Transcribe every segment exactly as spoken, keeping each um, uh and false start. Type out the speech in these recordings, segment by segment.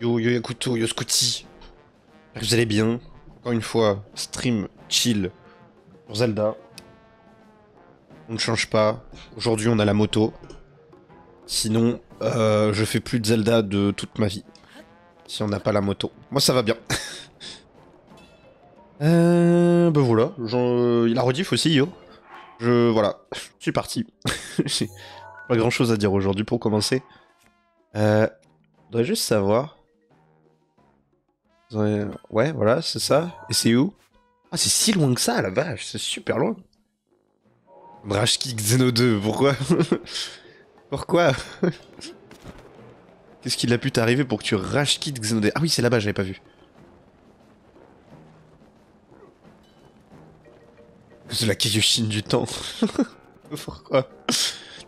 Yo yo Yakuto, yo Scouty. J'espère que vous allez bien. Encore une fois, stream chill pour Zelda. On ne change pas. Aujourd'hui on a la moto. Sinon, euh, je fais plus de Zelda de toute ma vie. Si on n'a pas la moto. Moi ça va bien. euh, ben voilà. Il a rediff aussi, yo. Je... Voilà. Je suis parti. J'ai pas grand chose à dire aujourd'hui pour commencer. Euh... Je voudrais juste savoir... Ouais, voilà, c'est ça. Et c'est où? Ah, c'est si loin que ça, la vache. C'est super loin. Ragekick Xeno deux, pourquoi? Pourquoi? Qu'est-ce qu'il a pu t'arriver pour que tu Ragekick Xeno deux? Ah oui, c'est là-bas, j'avais pas vu. C'est la Kayushin du temps. Pourquoi?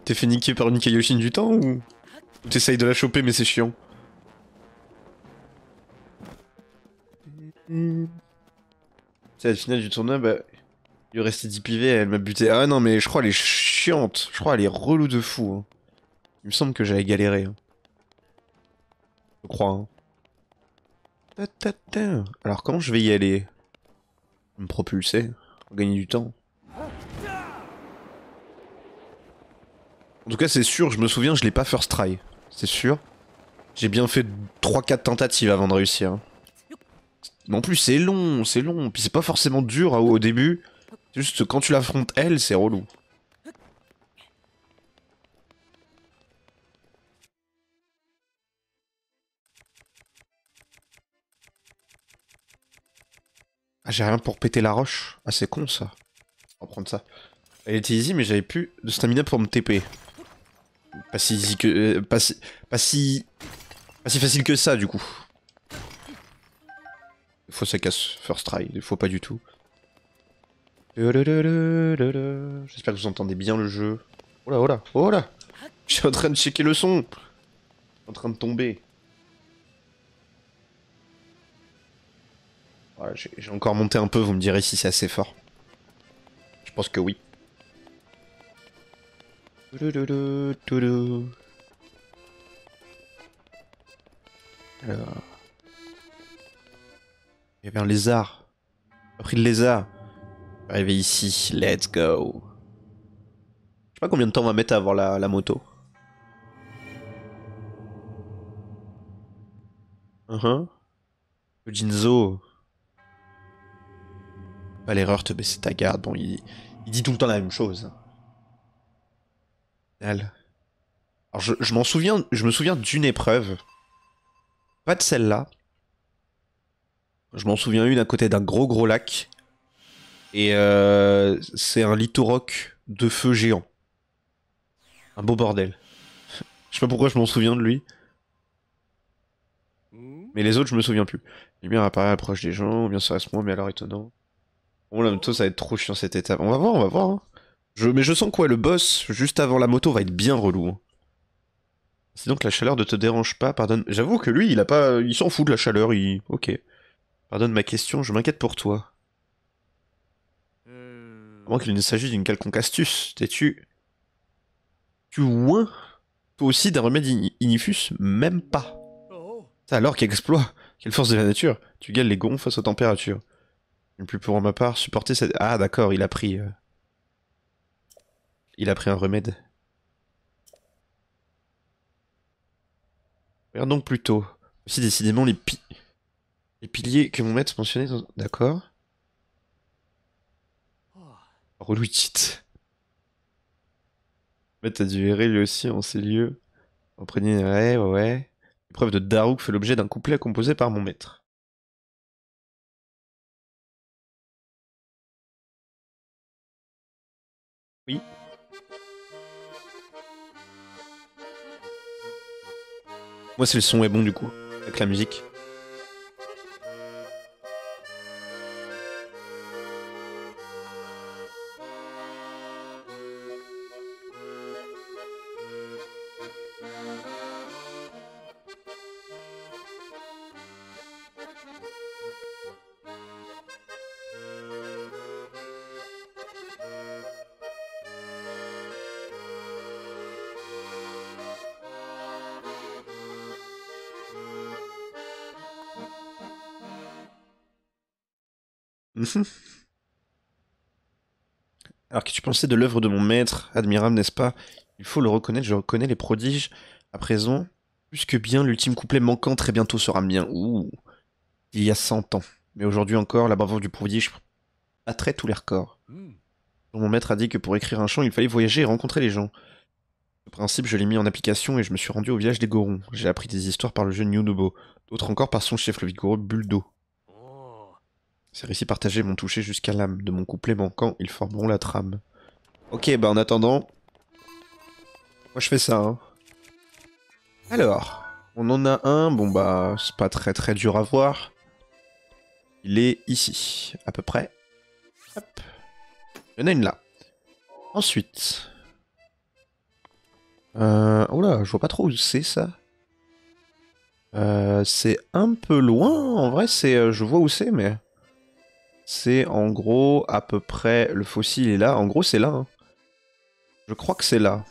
T'es fait niquer par une Kayushin du temps ou... Ou t'essayes de la choper mais c'est chiant. C'est à la finale du tournoi, bah... Il lui restait dix pivets et elle m'a buté. Ah non mais je crois elle est chiante. Je crois elle est relou de fou. Hein. Il me semble que j'avais galéré. Hein. Je crois. Hein. Ta ta ta. Alors comment je vais y aller? Me propulser. Pour gagner du temps. En tout cas c'est sûr, je me souviens je l'ai pas first try. C'est sûr. J'ai bien fait trois quatre tentatives avant de réussir. Hein. Mais en plus c'est long, c'est long. Puis c'est pas forcément dur hein, au début. Juste quand tu l'affrontes elle, c'est relou. Ah j'ai rien pour péter la roche. Ah c'est con ça. On va prendre ça. Elle était easy mais j'avais plus de stamina pour me T P. Pas si easy que... Euh, pas si... Pas si... Pas si facile que ça du coup. Des fois ça casse first try, des fois pas du tout. J'espère que vous entendez bien le jeu. Oh là, oh là, oh là. Je suis en train de checker le son. Je suis en train de tomber. Voilà, j'ai encore monté un peu, vous me direz si c'est assez fort. Je pense que oui. Alors... Il y avait un lézard. J'ai pris le lézard. Arrivé ici, let's go. Je sais pas combien de temps on va mettre à avoir la, la moto. Uh-huh. Le Jinzo. Pas l'erreur, te baisser ta garde. Bon, il, il dit tout le temps la même chose. Alors, je, je m'en souviens, je me souviens d'une épreuve. Pas de celle-là. Je m'en souviens une à côté d'un gros gros lac. Et euh, c'est un Littorock de feu géant. Un beau bordel. Je sais pas pourquoi je m'en souviens de lui. Mais les autres, je me souviens plus. Lumière apparaît proche des gens, bien sûr, reste moi, mais alors étonnant. Bon, la moto, ça va être trop chiant cette étape. On va voir, on va voir. Hein. Je, mais je sens quoi, le boss, juste avant la moto, va être bien relou. Hein. C'est donc la chaleur ne te dérange pas, pardonne. J'avoue que lui, il a pas, il s'en fout de la chaleur, il. Ok. Pardonne ma question, je m'inquiète pour toi. Avant qu'il ne s'agisse d'une quelconque astuce, t'es-tu... Tu ouin toi aussi d'un remède in inifus? Même pas. Ça alors qu'exploit. Quelle force de la nature. Tu gales les gonds face aux températures. Je ne puis pour ma part supporter cette... Ah d'accord, il a pris... Euh... Il a pris un remède. Regarde donc plutôt. Aussi décidément les pi... Les piliers que mon maître mentionnait dans... D'accord. Relou cheat. Mais t'as dû errer lui aussi en ces lieux. Imprégné, ouais, ouais, ouais. L'épreuve de Daruk fait l'objet d'un couplet composé par mon maître. Oui. Moi, c'est le son est bon du coup, avec la musique. Alors, qu'as-tu pensé de l'œuvre de mon maître? Admirable, n'est-ce pas? Il faut le reconnaître, je reconnais les prodiges. À présent, plus que bien, l'ultime couplet manquant très bientôt sera mien. Ouh, il y a cent ans. Mais aujourd'hui encore, la bravoure du prodige attrait tous les records. Mon maître a dit que pour écrire un chant, il fallait voyager et rencontrer les gens. Ce principe, je l'ai mis en application et je me suis rendu au village des Gorons. J'ai appris des histoires par le jeune Yunobo, d'autres encore par son chef, le vigoureux Buldo. Ces récits partagés m'ont touché jusqu'à l'âme. De mon couplet manquant, ils formeront la trame. Ok, bah en attendant... Moi je fais ça, hein. Alors, on en a un, bon bah, c'est pas très très dur à voir. Il est ici, à peu près. Hop. Il y en a une là. Ensuite... Euh... Oula, je vois pas trop où c'est ça. Euh, c'est un peu loin, en vrai, c'est... Je vois où c'est, mais... C'est en gros à peu près... Le fossile est là, en gros c'est là. Hein. Je crois que c'est là.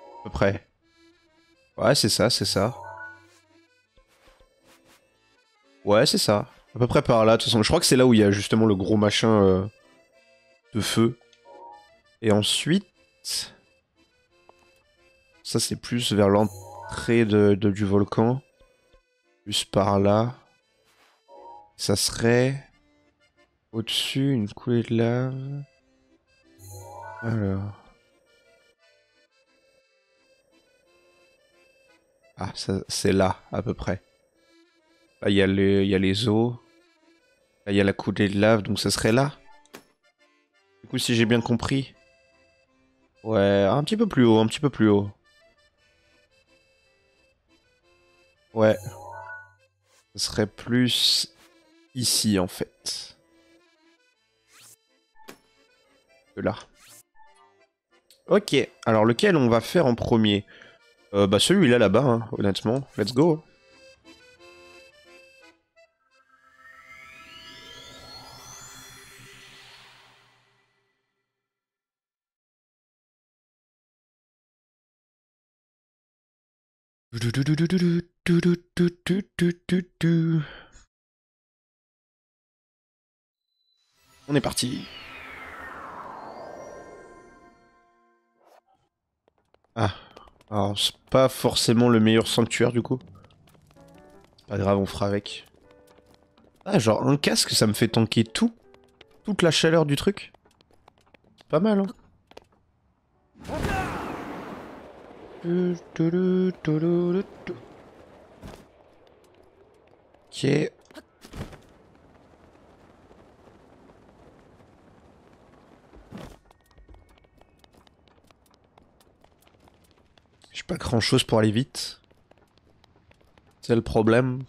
À peu près. Ouais, c'est ça, c'est ça. Ouais, c'est ça. À peu près par là, de toute façon. Je crois que c'est là où il y a justement le gros machin euh, de feu. Et ensuite... Ça, c'est plus vers l'entrée de, de, du volcan. Plus par là. Ça serait... Au-dessus, une coulée de lave. Alors... Ah, c'est là, à peu près. Là, il y a les eaux. Là, il y a la coulée de lave, donc ça serait là. Du coup, si j'ai bien compris... Ouais, un petit peu plus haut, un petit peu plus haut. Ouais. Ce serait plus... ici, en fait. De là. Ok, alors lequel on va faire en premier ? Euh, bah celui-là là-bas, hein, honnêtement. Let's go. On est parti. Ah. Alors, c'est pas forcément le meilleur sanctuaire, du coup. Pas grave, on fera avec. Ah, genre, un casque, ça me fait tanker tout. Toute la chaleur du truc. C'est pas mal, hein. Ok. Pas grand chose pour aller vite. C'est le problème.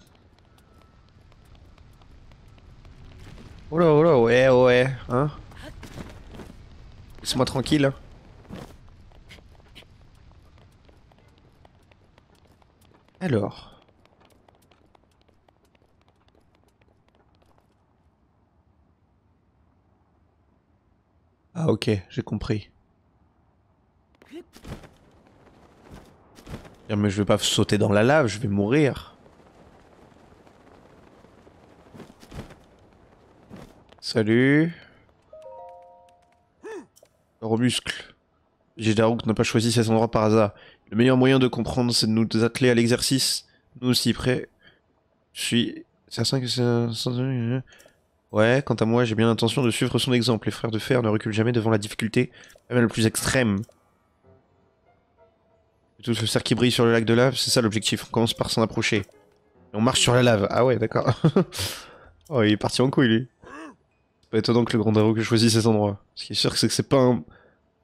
Oh là, oh là, ouais, ouais, hein. Laisse-moi tranquille. Alors. Ah, ok, j'ai compris. Mais je vais pas sauter dans la lave, je vais mourir. Salut. Corps aux muscles. Daruk n'a pas choisi cet endroit par hasard. Le meilleur moyen de comprendre, c'est de nous atteler à l'exercice. Nous aussi prêts. Je suis certain que c'est un... Ouais, quant à moi, j'ai bien l'intention de suivre son exemple. Les frères de fer ne reculent jamais devant la difficulté, même la plus extrême. Tout le cerf qui brille sur le lac de lave, c'est ça l'objectif, on commence par s'en approcher. Et on marche sur la lave, ah ouais d'accord. Oh il est parti en couille lui. C'est pas étonnant que le grand Daruk choisisse cet endroit. Ce qui est sûr c'est que c'est pas un...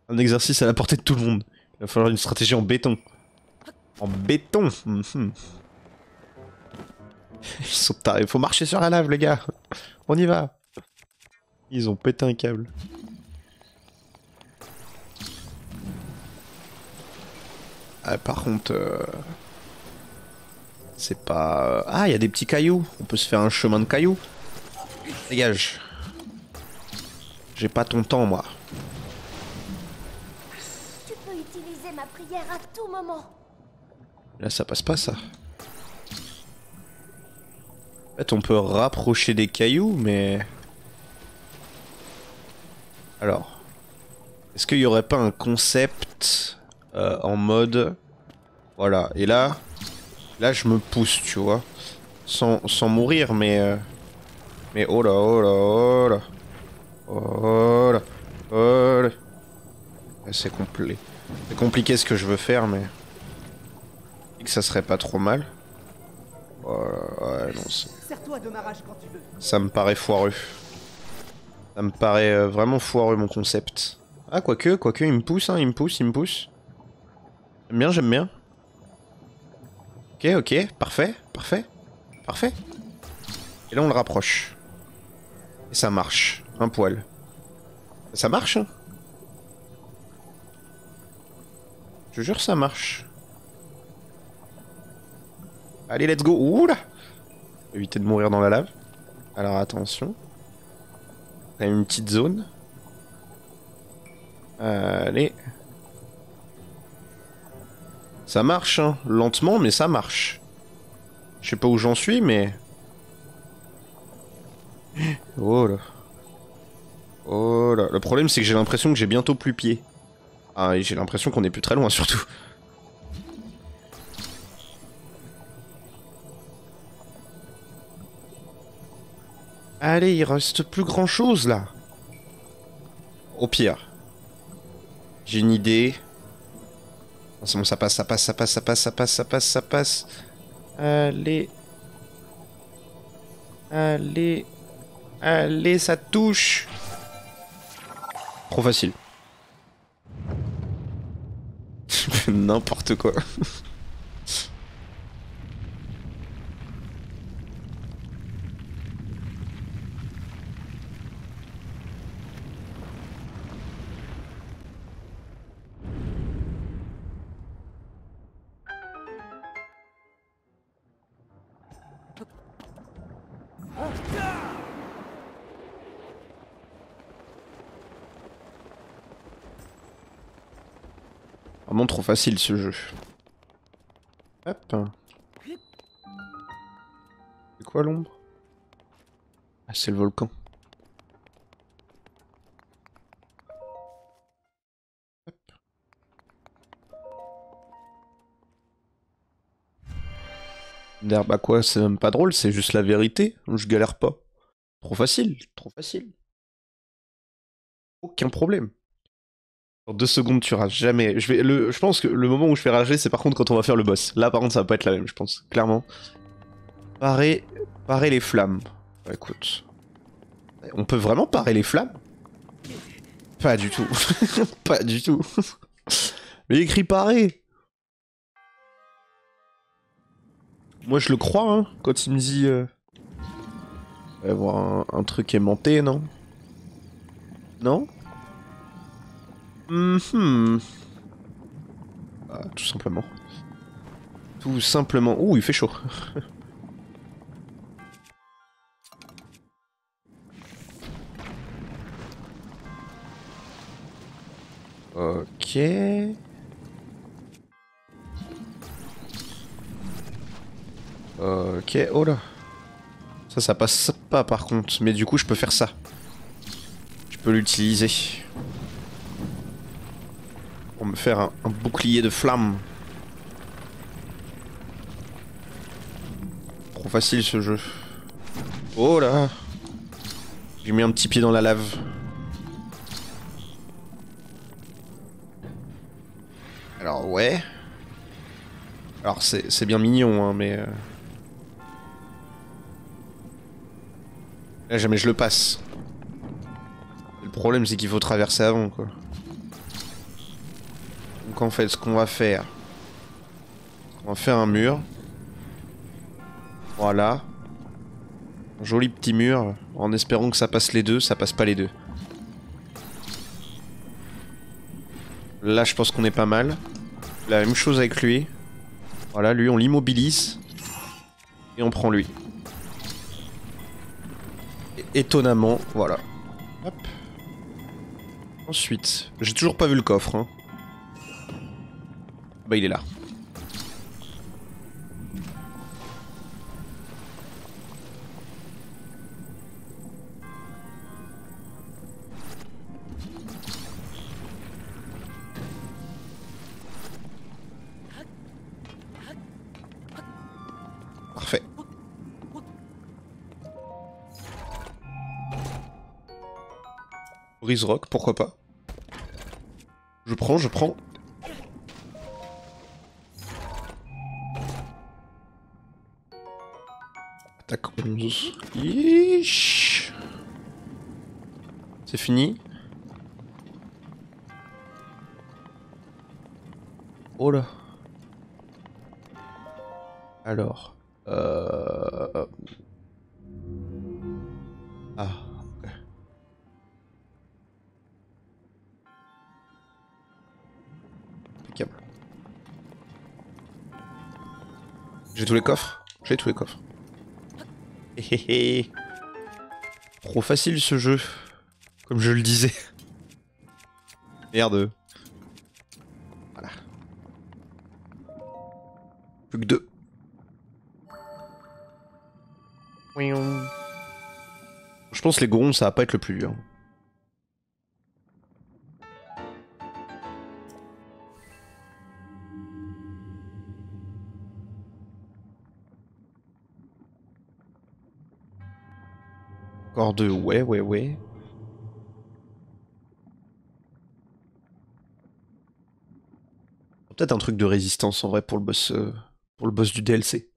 un exercice à la portée de tout le monde. Il va falloir une stratégie en béton. En béton. Mm-hmm. Ils sont tarés, il faut marcher sur la lave les gars. On y va. Ils ont pété un câble. Ah, par contre, euh... c'est pas... Ah, il y a des petits cailloux. On peut se faire un chemin de cailloux. Dégage. J'ai pas ton temps, moi. Tu peux utiliser ma prière à tout moment. Là, ça passe pas, ça. En fait, on peut rapprocher des cailloux, mais... Alors... Est-ce qu'il n'y aurait pas un concept euh, en mode... Voilà, et là... Là, je me pousse, tu vois. Sans, sans mourir, mais... Euh... Mais oh là, oh là, oh là... Oh là, oh là... C'est compli... C'est compliqué ce que je veux faire, mais... Que ça serait pas trop mal. Voilà, ouais, non, ça me paraît foireux. Ça me paraît euh, vraiment foireux mon concept. Ah quoique, quoique il me pousse, hein, il me pousse, il me pousse. J'aime bien, j'aime bien. Ok, ok, parfait, parfait, parfait. Et là on le rapproche. Et ça marche, un poil. Ça marche, hein. Je jure ça marche. Allez, let's go. Ouh là. Éviter de mourir dans la lave. Alors attention. On a une petite zone. Allez. Ça marche, hein. Lentement, mais ça marche. Je sais pas où j'en suis, mais... Oh là. Oh là. Le problème, c'est que j'ai l'impression que j'ai bientôt plus pied. Ah, et j'ai l'impression qu'on est plus très loin, surtout. Allez, il reste plus grand chose là. Au pire. J'ai une idée. C'est bon, ça passe, ça passe, ça passe, ça passe, ça passe, ça passe, ça passe. Allez. Allez. Allez, ça touche. Trop facile. N'importe quoi. Vraiment trop facile ce jeu. Hop. C'est quoi l'ombre? Ah, c'est le volcan. Hop. D'ailleurs, bah quoi, c'est même pas drôle, c'est juste la vérité. Je galère pas. Trop facile, trop facile. Aucun problème. Dans deux secondes, tu rages. Jamais. Je, vais, le, je pense que le moment où je vais rager, c'est par contre quand on va faire le boss. Là, par contre, ça va pas être la même, je pense. Clairement. Parer, parer les flammes. Bah, écoute. On peut vraiment parer les flammes? Pas du tout. Pas du tout. Mais écrit parer. Moi, je le crois, hein. Quand il me dit... Euh... Il va y avoir un, un truc aimanté, non? Non? Mm-hmm. Ah, tout simplement. Tout simplement. Ouh, il fait chaud. Ok. Ok, oh là. Ça, ça passe pas par contre. Mais du coup, je peux faire ça. Je peux l'utiliser. Pour me faire un, un bouclier de flammes. Trop facile ce jeu. Oh là. J'ai mis un petit pied dans la lave. Alors ouais. Alors c'est bien mignon hein, mais... Euh... Là jamais je le passe. Le problème c'est qu'il faut traverser avant quoi. Donc en fait, ce qu'on va faire, on va faire un mur. Voilà. Un joli petit mur, en espérant que ça passe les deux, ça passe pas les deux. Là, je pense qu'on est pas mal. La même chose avec lui. Voilà, lui, on l'immobilise. Et on prend lui. Et étonnamment, voilà. Hop. Ensuite, j'ai toujours pas vu le coffre, hein. Bah il est là. Brise Rock, pourquoi pas. Je prends, je prends. Attaque onze. C'est fini. Oh là. Alors. Euh... Ah. Okay. Impeccable. J'ai tous les coffres. J'ai tous les coffres. Héhéhé. Trop facile ce jeu. Comme je le disais. Merde. Voilà. Plus que deux. Je pense que les gorons, ça va pas être le plus dur. Encore deux, ouais, ouais, ouais. Peut-être un truc de résistance en vrai pour le boss, euh, pour le boss du D L C.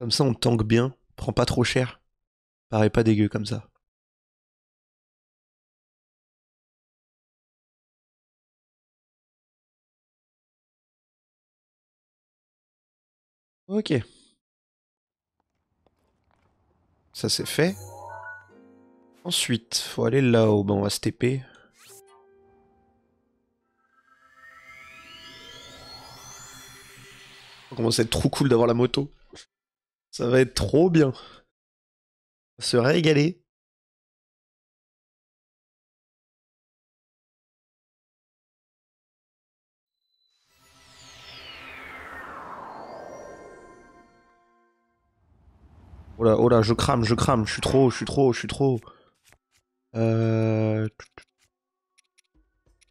Comme ça on tank bien, prend pas trop cher. Paraît pas dégueu comme ça. Ok. Ça c'est fait. Ensuite, faut aller là-haut, ben on va se T P. Ça commence à être trop cool d'avoir la moto. Ça va être trop bien. On va se régaler. Oh là, oh là, je crame, je crame, je suis trop, je suis trop, je suis trop. Euh...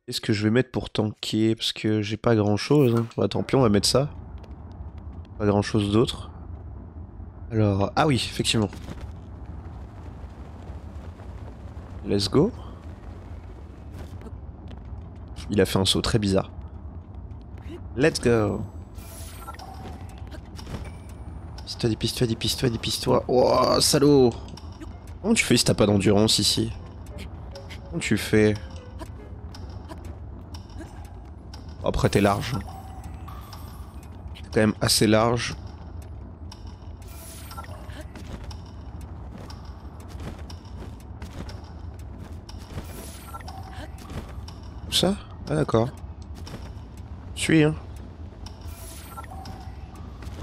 Qu'est-ce que je vais mettre pour tanker? Parce que j'ai pas grand-chose. Hein. Bah, tant pis, on va mettre ça. Pas grand chose d'autre. Alors, ah oui, effectivement. Let's go. Il a fait un saut très bizarre. Let's go. Pistole, des pistoles, des pistoles, des pistoles. Oh, salaud. Comment tu fais si t'as pas d'endurance ici? Comment tu fais? Après, t'es large. Quand même assez large. Tout ça? Ah d'accord. Je suis hein.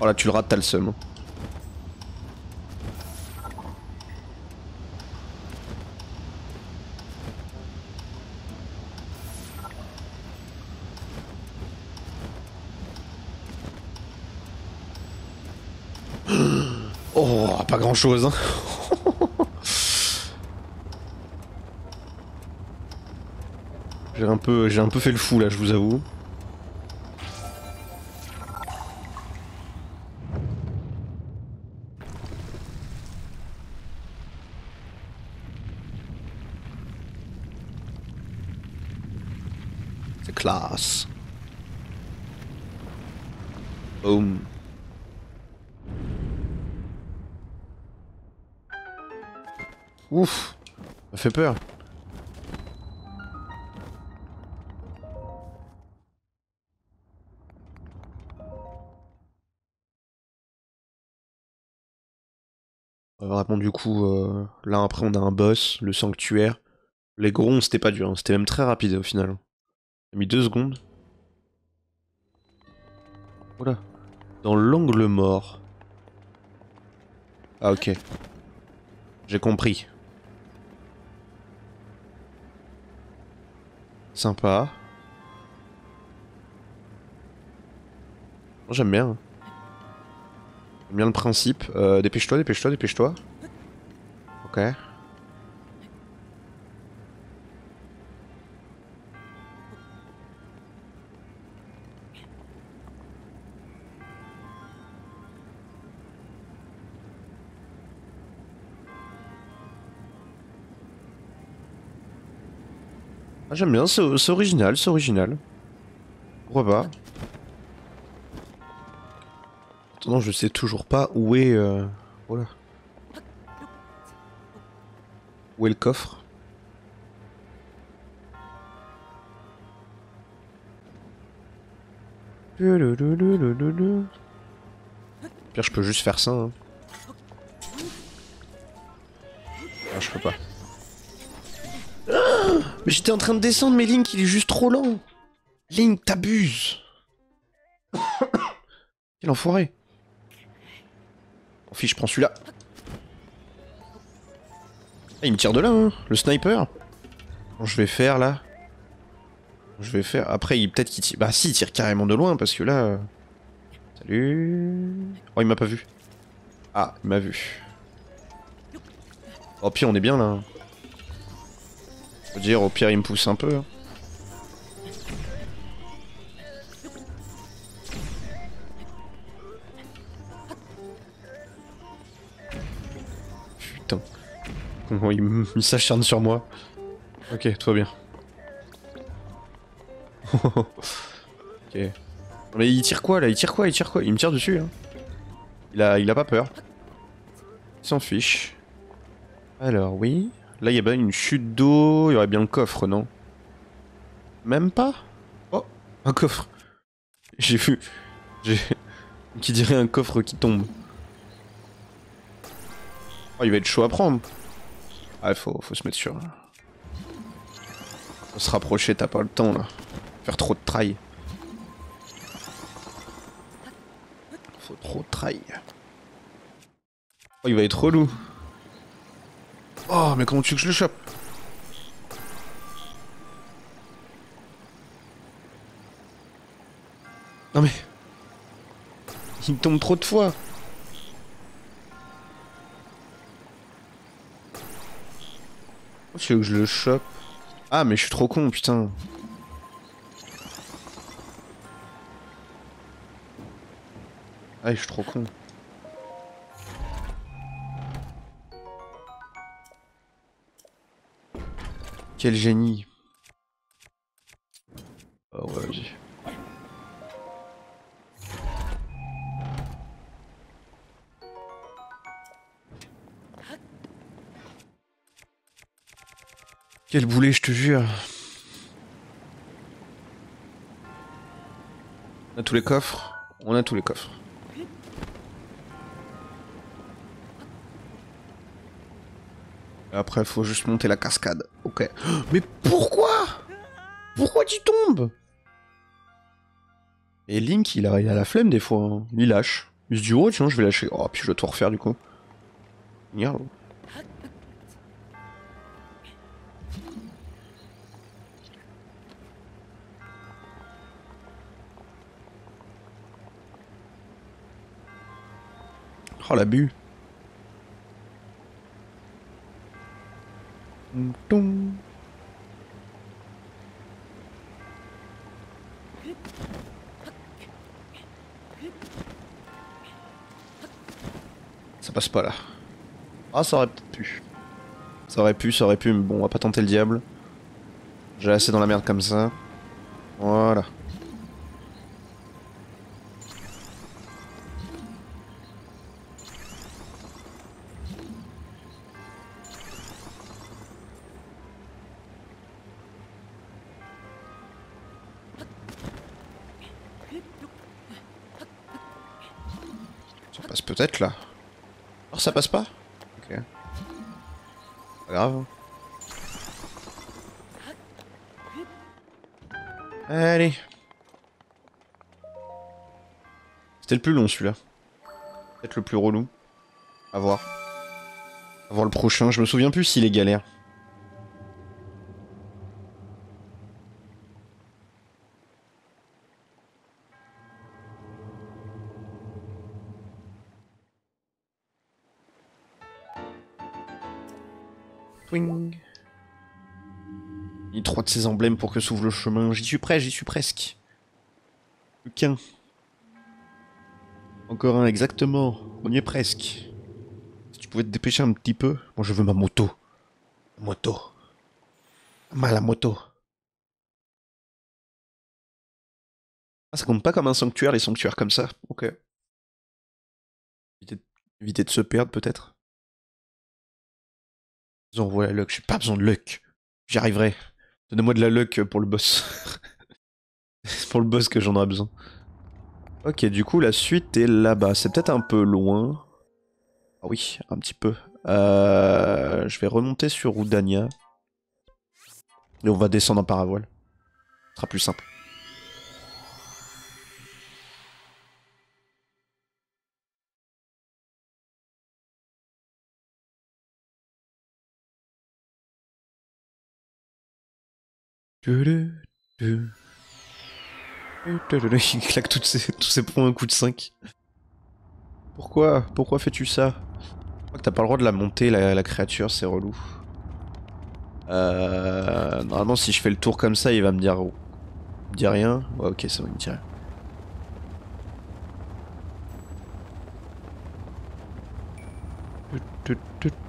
Oh là tu le rates, t'as le seum. Chose. Hein. j'ai un peu, j'ai un peu fait le fou là, je vous avoue. C'est classe. Boom. Ouf, ça fait peur. Euh, vraiment du coup, euh, là après on a un boss, le sanctuaire. Les gorons c'était pas dur, hein, c'était même très rapide au final. J'ai mis deux secondes. Voilà. Dans l'angle mort. Ah ok. J'ai compris. Sympa. J'aime bien. J'aime bien le principe. Euh, dépêche-toi, dépêche-toi, dépêche-toi. Ok. J'aime bien, c'est original, c'est original. Pourquoi pas? Attends, je sais toujours pas où est... Euh... Voilà. Où est le coffre? Pire, je peux juste faire ça. Hein. Ah, je peux pas. Ah, mais j'étais en train de descendre, mais Link, il est juste trop lent. Link, t'abuses. Quel enfoiré. En fiche, je prends celui-là. Ah, il me tire de là, hein, le sniper. Bon, je vais faire là. Je vais faire... Après, il peut-être qu'il tire... Bah si, il tire carrément de loin, parce que là... Salut... Oh, il m'a pas vu. Ah, il m'a vu. Oh, pire, on est bien, là. Je veux dire, au pire, il me pousse un peu. Putain. Comment il s'acharne sur moi. Ok, tout va bien. Ok. Mais il tire quoi là? Il tire quoi? Il tire quoi? Il me tire dessus. Hein. Il a, il a pas peur. Il s'en fiche. Alors oui. Là il y a bien une chute d'eau. Il y aurait bien le coffre, non? Même pas. Oh, un coffre. J'ai vu. J'ai. Qui dirait un coffre qui tombe. Oh, il va être chaud à prendre. Ah, faut, faut se mettre sur. Faut se rapprocher. T'as pas le temps là. Faire trop de trail. Faut trop de trail. Oh, il va être relou. Oh, mais comment tu veux que je le chope? Non mais... Il me tombe trop de fois. Comment tu veux que je le chope? Ah, mais je suis trop con, putain. Ah, je suis trop con. Quel génie. Oh, ouais, vas-y. Quel boulet, je te jure. On a tous les coffres. On a tous les coffres. Après, faut juste monter la cascade. Ok. Mais pourquoi? Pourquoi tu tombes? Et Link, il a, il a la flemme des fois. Hein. Il lâche. Il se dit, oh tiens, je vais lâcher. Oh, puis je dois tout refaire du coup. Regarde. Oh, l'abus. Ça passe pas là. Ah, ça aurait peut-être pu. Ça aurait pu, ça aurait pu, mais bon, on va pas tenter le diable. J'ai assez dans la merde comme ça. Voilà. Peut-être là. Alors ça passe pas? Ok. Pas grave. Allez. C'était le plus long celui-là. Peut-être le plus relou. A voir. A voir le prochain. Je me souviens plus s'il est galère. Twing. Il y a trois de ses emblèmes pour que s'ouvre le chemin. J'y suis prêt, j'y suis presque. Plus qu'un. Encore un, exactement. On y est presque. Si tu pouvais te dépêcher un petit peu. Moi, je veux ma moto. Moto. Ma la moto. Ah, ça compte pas comme un sanctuaire, les sanctuaires comme ça. Ok. Éviter de, éviter de se perdre, peut-être. Ils ont la luck. J'ai pas besoin de luck. J'y arriverai. Donnez-moi de la luck pour le boss. C'est pour le boss que j'en aurai besoin. Ok, du coup, la suite est là-bas. C'est peut-être un peu loin. Ah oui, un petit peu. Euh, je vais remonter sur Udania. Et on va descendre en paravoile. Ce sera plus simple. Il claque toutes ses, tous ses points un coup de cinq. Pourquoi? Pourquoi fais-tu ça? Je crois que t'as pas le droit de la monter, la, la créature, c'est relou. Euh, normalement, si je fais le tour comme ça, il va me dire... Oh, il me dit rien. Ouais, ok, ça va me dire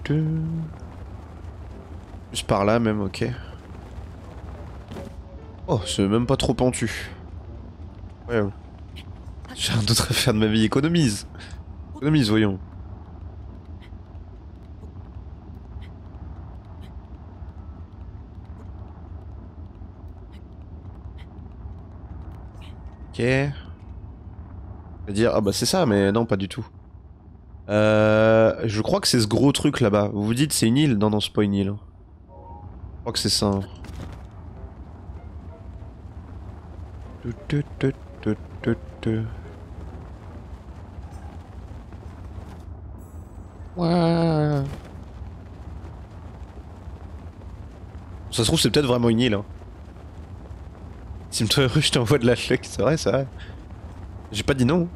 rien. Juste par là, même, ok. Oh, c'est même pas trop pentu. Ouais. J'ai un autre affaire de ma vie. Économise. Économise, voyons. Ok. Je vais dire, ah bah c'est ça, mais non, pas du tout. Euh, je crois que c'est ce gros truc là-bas. Vous vous dites c'est une île? Non, non, c'est pas une île. Je crois que c'est ça. Hein. Ouais. Ça se trouve c'est peut-être vraiment une île. Hein. Si me heureux, je t'envoie de la fleck, c'est vrai, c'est vrai. J'ai pas dit non.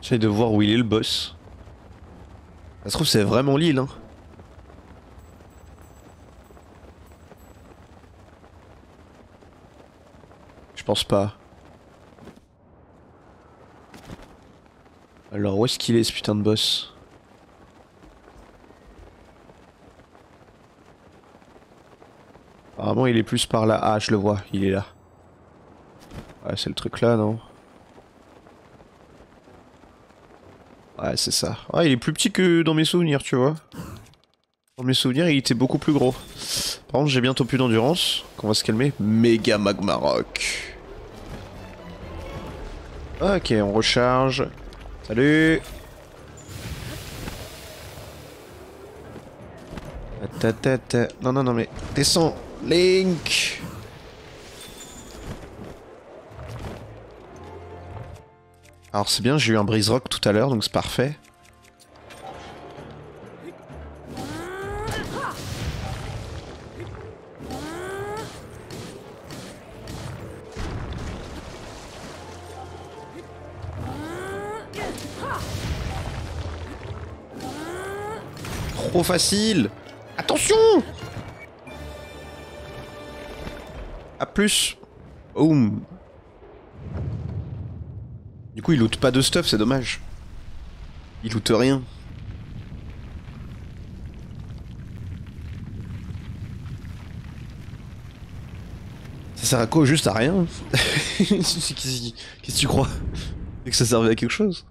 J'essaie de voir où il est le boss. Ça se trouve c'est vraiment l'île hein. Je pense pas. Alors où est-ce qu'il est ce putain de boss? Apparemment il est plus par là. Ah je le vois, il est là. Ouais c'est le truc là non? Ouais, c'est ça. Ah, il est plus petit que dans mes souvenirs, tu vois. Dans mes souvenirs, il était beaucoup plus gros. Par contre, j'ai bientôt plus d'endurance. Qu'on va se calmer. Méga Magma Rock. Ok, on recharge. Salut. Non, non, non, mais descends. Link. Alors c'est bien, j'ai eu un brise rock tout à l'heure, donc c'est parfait. Trop facile. Attention. A plus. Boum. Du coup, il loot pas de stuff, c'est dommage. Il loot rien. Ça sert à quoi? Juste à rien. Qu'est-ce que tu crois? C'est que ça servait à quelque chose?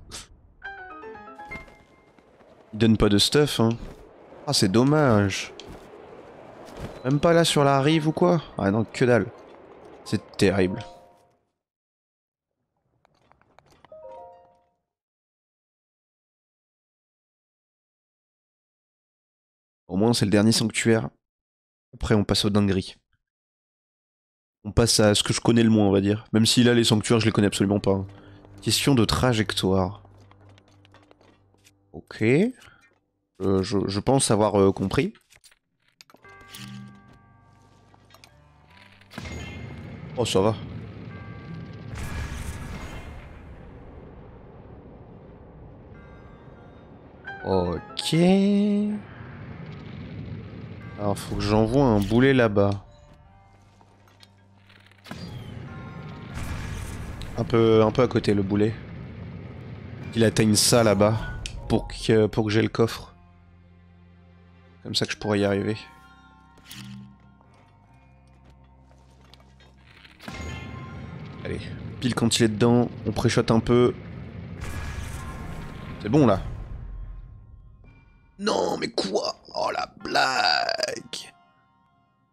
Il donne pas de stuff, hein. Ah, c'est dommage. Même pas là sur la rive ou quoi? Ah non, que dalle. C'est terrible. Au moins, c'est le dernier sanctuaire. Après, on passe aux dingueries. On passe à ce que je connais le moins, on va dire. Même si là, les sanctuaires, je les connais absolument pas. Hein. Question de trajectoire. Ok. Euh, je, je pense avoir euh, compris. Oh, ça va. Ok... Alors faut que j'envoie un boulet là-bas. Un peu, un peu à côté le boulet. Il atteigne ça là-bas pour que, pour que j'ai le coffre. comme ça que je pourrais y arriver. Allez, pile quand il est dedans, on préchote un peu. C'est bon là. Non mais quoi? Oh la blague!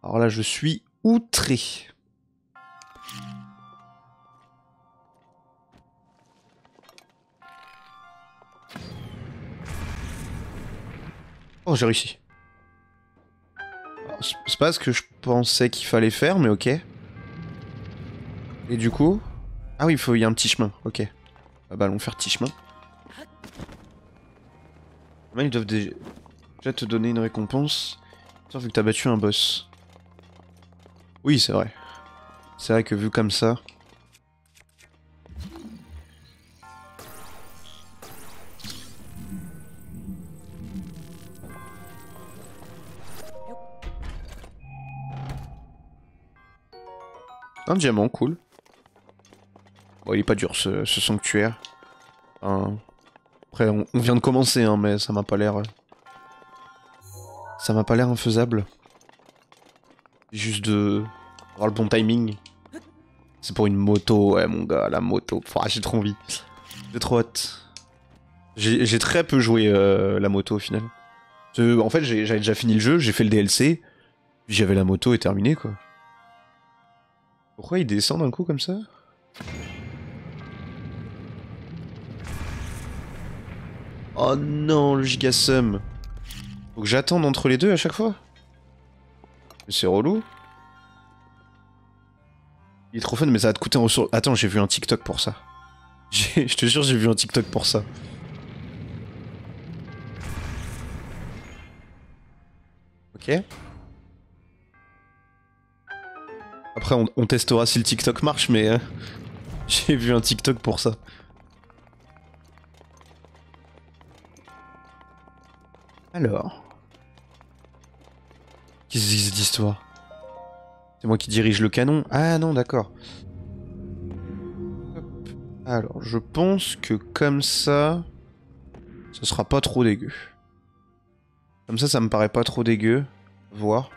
Alors là je suis outré. Oh, j'ai réussi. C'est pas ce que je pensais qu'il fallait faire, mais ok. Et du coup... Ah oui, il faut... y a un petit chemin, ok. Ah bah allons faire petit chemin. Ils doivent déjà te donner une récompense. Tiens, vu que t'as battu un boss. Oui, c'est vrai. C'est vrai que vu comme ça... Un diamant, cool. Bon, il est pas dur ce, ce sanctuaire. Hein. Après, on, on vient de commencer, hein, mais ça m'a pas l'air... Ça m'a pas l'air infaisable. Juste de... avoir le bon timing. C'est pour une moto, ouais mon gars, la moto. Enfin, j'ai trop envie. J'ai trop hâte. J'ai très peu joué euh, la moto au final. Euh, en fait, j'avais déjà fini le jeu, j'ai fait le D L C, puis j'avais la moto et terminé quoi. Pourquoi il descend d'un coup comme ça? Oh non, le gigasum. Faut que j'attende entre les deux à chaque fois. Mais c'est relou. Il est trop fun, mais ça va te coûter un ressource. Attends, j'ai vu un TikTok pour ça. Je te jure, j'ai vu un TikTok pour ça. Ok. Après, on, on testera si le TikTok marche, mais euh, j'ai vu un TikTok pour ça. Alors... Qu'est-ce que c'est cette histoire? C'est moi qui dirige le canon? Ah non, d'accord. Alors, je pense que comme ça... Ça sera pas trop dégueu. Comme ça, ça me paraît pas trop dégueu. Voir.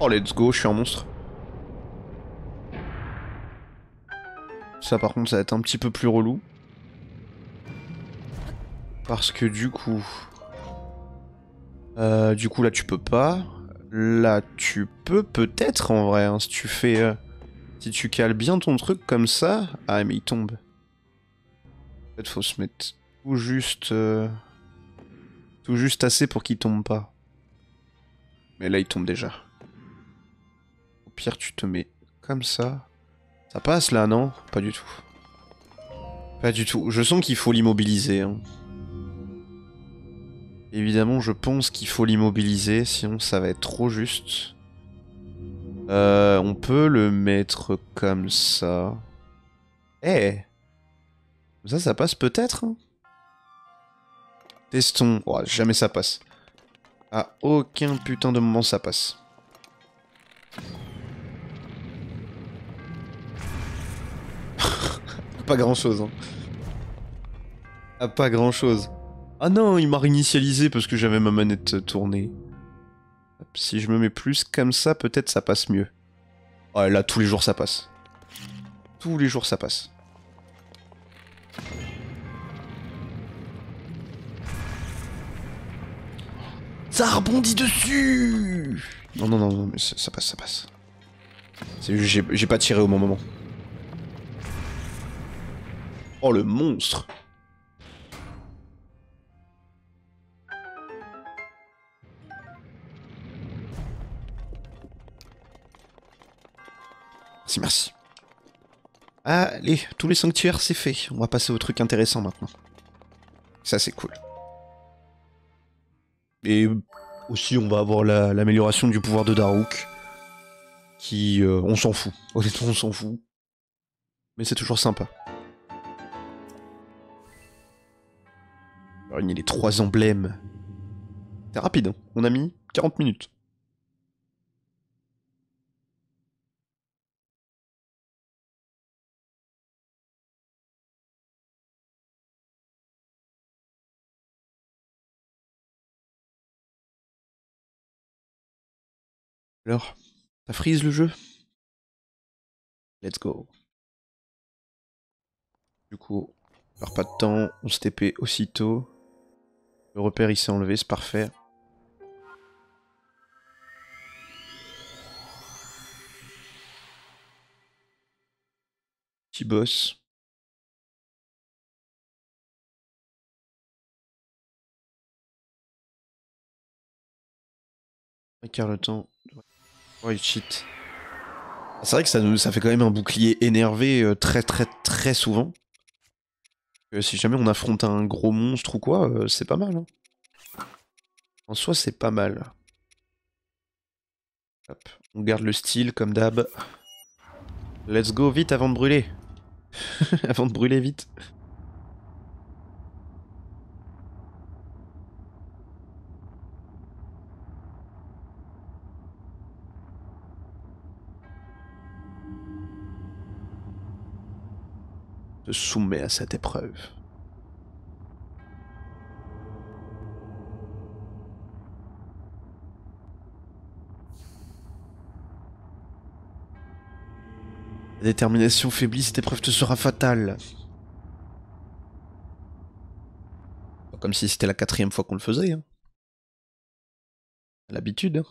Oh, let's go, je suis un monstre. Ça, par contre, ça va être un petit peu plus relou. Parce que du coup... Euh, du coup, là, tu peux pas. Là, tu peux peut-être, en vrai. Hein, si tu fais... Euh, si tu cales bien ton truc comme ça... Ah, mais il tombe. Peut-être faut se mettre tout juste... Euh, tout juste assez pour qu'il tombe pas. Mais là, il tombe déjà. Pire, tu te mets comme ça. Ça passe là, non? Pas du tout. Pas du tout. Je sens qu'il faut l'immobiliser. Hein. Évidemment, je pense qu'il faut l'immobiliser, sinon ça va être trop juste. Euh, on peut le mettre comme ça. Eh hey. Comme ça, ça passe peut-être hein. Testons. Oh, jamais ça passe. À aucun putain de moment ça passe. Pas grand chose. Hein. Ah, pas grand chose. Ah non, il m'a réinitialisé parce que j'avais ma manette tournée. Si je me mets plus comme ça, peut-être ça passe mieux. Ouais, là, tous les jours ça passe. Tous les jours ça passe. Ça rebondit dessus! Non, non, non, non, mais ça, ça passe, ça passe. J'ai pas tiré au bon moment. Oh le monstre! Merci, merci. Allez, tous les sanctuaires c'est fait. On va passer au truc intéressant maintenant. Ça c'est cool. Et aussi on va avoir l'amélioration du pouvoir de Daruk. Qui... Euh, on s'en fout. Honnêtement on s'en fout. Mais c'est toujours sympa. Il y a les trois emblèmes. C'est rapide, hein. On a mis quarante minutes. Alors, ça frise le jeu. Let's go. Du coup, on perd pas de temps, on se T P aussitôt. Le repère il s'est enlevé, c'est parfait. Petit boss. Car le temps. Oh, il cheat. C'est vrai que ça, nous, ça fait quand même un bouclier énervé euh, très très très souvent. Euh, si jamais on affronte un gros monstre ou quoi, euh, c'est pas mal. Hein. En soi, c'est pas mal. Hop. On garde le style comme d'hab. Let's go vite avant de brûler. Avant de brûler vite. Se soumet à cette épreuve. La détermination faiblie, cette épreuve te sera fatale. Comme si c'était la quatrième fois qu'on le faisait. Hein. L'habitude. Hein.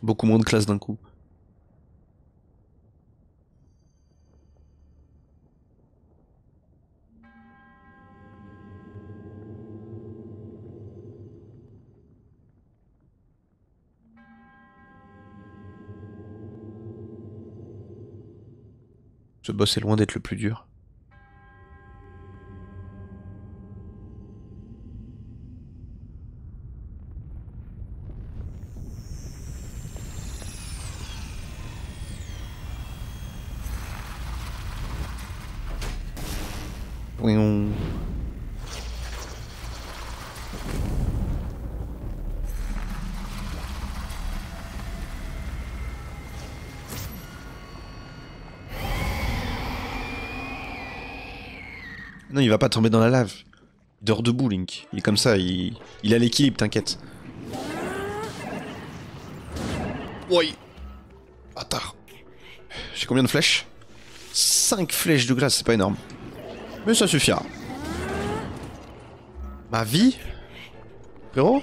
Beaucoup moins de classes d'un coup. Ce boss est loin d'être le plus dur. Non, il va pas tomber dans la lave. Il dort debout, Link. Il est comme ça, il, il a l'équilibre, t'inquiète. Oui. Attard. J'ai combien de flèches? Cinq flèches de glace, c'est pas énorme. Mais ça suffira. Ma vie? Frérot?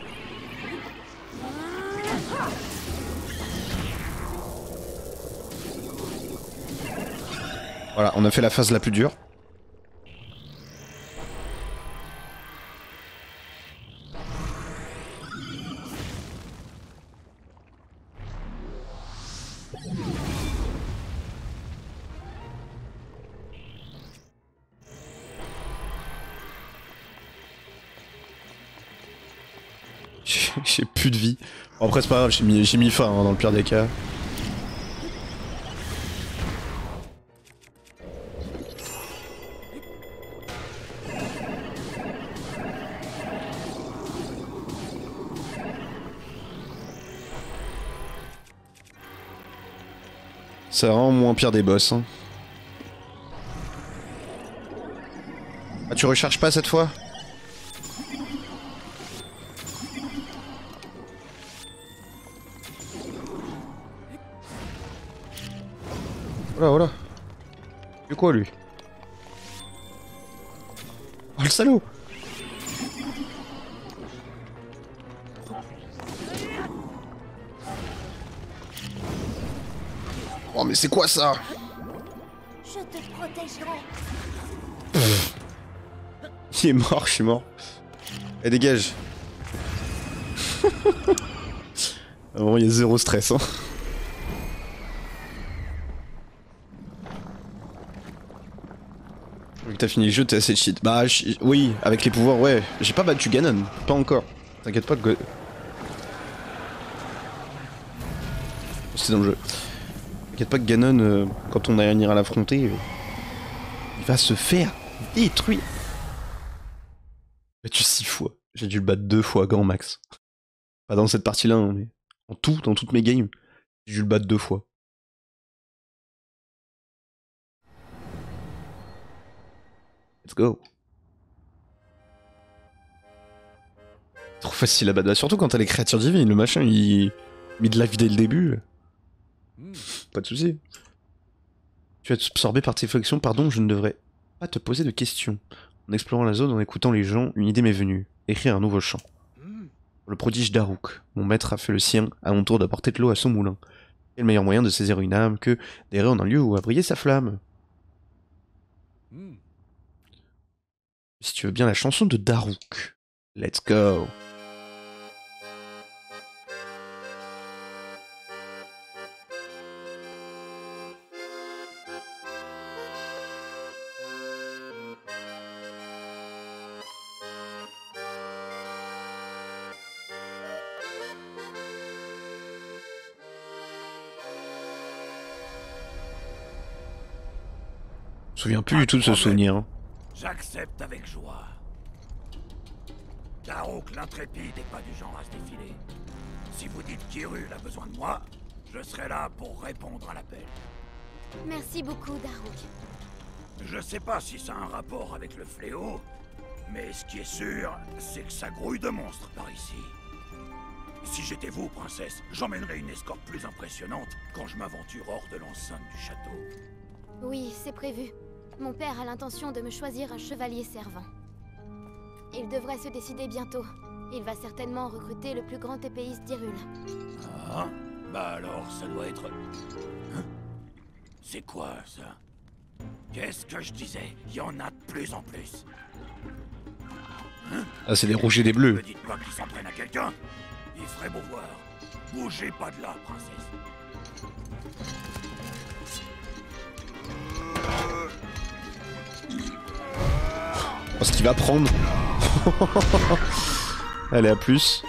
Voilà, on a fait la phase la plus dure. J'ai plus de vie. Bon, après c'est pas grave, j'ai mis, j'ai mis fin hein, dans le pire des cas. C'est vraiment moins pire des boss. Hein. Ah, tu recharges pas cette fois ? Voilà, voilà. C'est quoi lui? Oh le salaud! Oh mais c'est quoi ça? Je te protégerai. Pff. Il est mort, je suis mort. Eh dégage. Bon, il y a zéro stress hein. T'as fini le jeu, t'es assez cheat. Bah je... oui, avec les pouvoirs, ouais. J'ai pas battu Ganon, pas encore. T'inquiète pas, go... c'était dans le jeu. T'inquiète pas que Ganon, euh, quand on ira l'affronter, euh, il va se faire détruire. J'ai battu six fois. J'ai dû le battre deux fois, grand max. Pas dans cette partie-là, hein, mais Dans tout, dans toutes mes games. J'ai dû le battre deux fois. Let's go. Trop facile à battre, surtout quand t'as les créatures divines, le machin il met de la vie dès le début. Mmh. Pas de soucis. Tu vas être absorbé par tes fonctions, pardon, je ne devrais pas te poser de questions. En explorant la zone, en écoutant les gens, une idée m'est venue. Écrire un nouveau chant. Mmh. Le prodige Daruk, mon maître a fait le sien, à mon tour d'apporter de l'eau à son moulin. Quel meilleur moyen de saisir une âme que d'errer en un lieu où a brillé sa flamme. Mmh. Si tu veux bien la chanson de Daruk. Let's go. Je me souviens plus du tout de ce souvenir. J'accepte avec joie. Daruk l'intrépide n'est pas du genre à se défiler. Si vous dites qu'Hyrule a besoin de moi, je serai là pour répondre à l'appel. Merci beaucoup, Daruk. Je sais pas si ça a un rapport avec le fléau, mais ce qui est sûr, c'est que ça grouille de monstres par ici. Si j'étais vous, princesse, j'emmènerais une escorte plus impressionnante quand je m'aventure hors de l'enceinte du château. Oui, c'est prévu. Mon père a l'intention de me choisir un chevalier servant. Il devrait se décider bientôt. Il va certainement recruter le plus grand épéiste d'Hyrule. Ah, bah alors ça doit être... Hein? C'est quoi ça? Qu'est-ce que je disais? Il y en a de plus en plus. Hein? Ah, c'est des rouges et des bleus. Ne dites pas qu'ils s'en prennent à quelqu'un. Il ferait beau voir. Bougez pas de là, princesse. Oh, ce qu'il va prendre. Allez, à plus.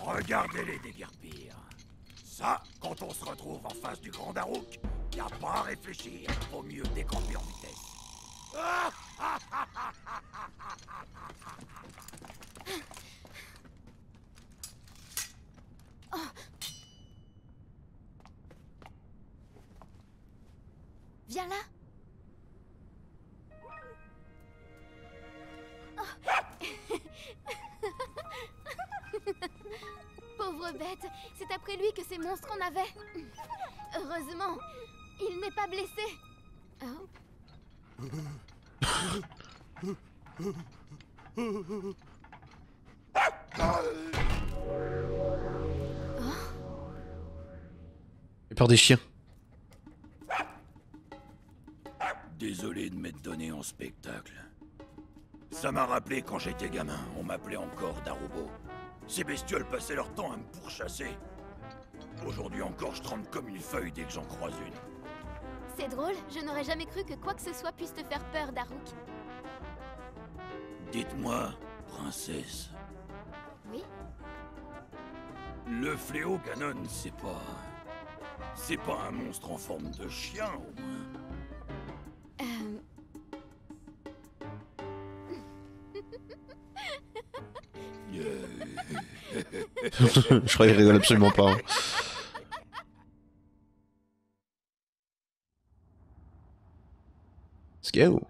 Regardez-les déguerpir. Ça, quand on se retrouve en face du grand Daruk, y a pas à réfléchir. Vaut mieux décamper en vitesse. Oh. Viens là. Oh. Pauvre bête, c'est après lui que ces monstres en avaient. Heureusement, il n'est pas blessé. Oh. J'ai peur des chiens. Désolé de m'être donné en spectacle. Ça m'a rappelé quand j'étais gamin, on m'appelait encore Darubo. Ces bestioles passaient leur temps à me pourchasser. Aujourd'hui encore, je tremble comme une feuille dès que j'en croise une. C'est drôle, je n'aurais jamais cru que quoi que ce soit puisse te faire peur, Daruk. Dites-moi, princesse. Oui? Le fléau Ganon, c'est pas... C'est pas un monstre en forme de chien, au moins. Euh... Je crois qu'il rigole absolument pas. Hein. Scow.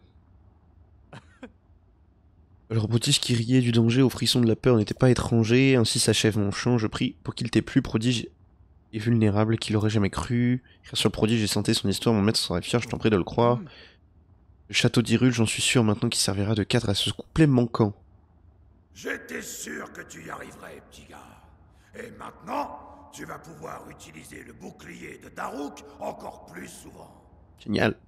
Le prodige qui riait du danger au frisson de la peur n'était pas étranger, ainsi s'achève mon chant, je prie pour qu'il t'ait plus prodige... et vulnérable qu'il aurait jamais cru. Écrire sur le prodige, j'ai senti son histoire, mon maître serait fier, je t'en prie de le croire. Le château d'Hyrule, j'en suis sûr maintenant qu'il servira de cadre à ce couplet manquant. J'étais sûr que tu y arriverais, petit gars. Et maintenant, tu vas pouvoir utiliser le bouclier de Daruk encore plus souvent. Génial.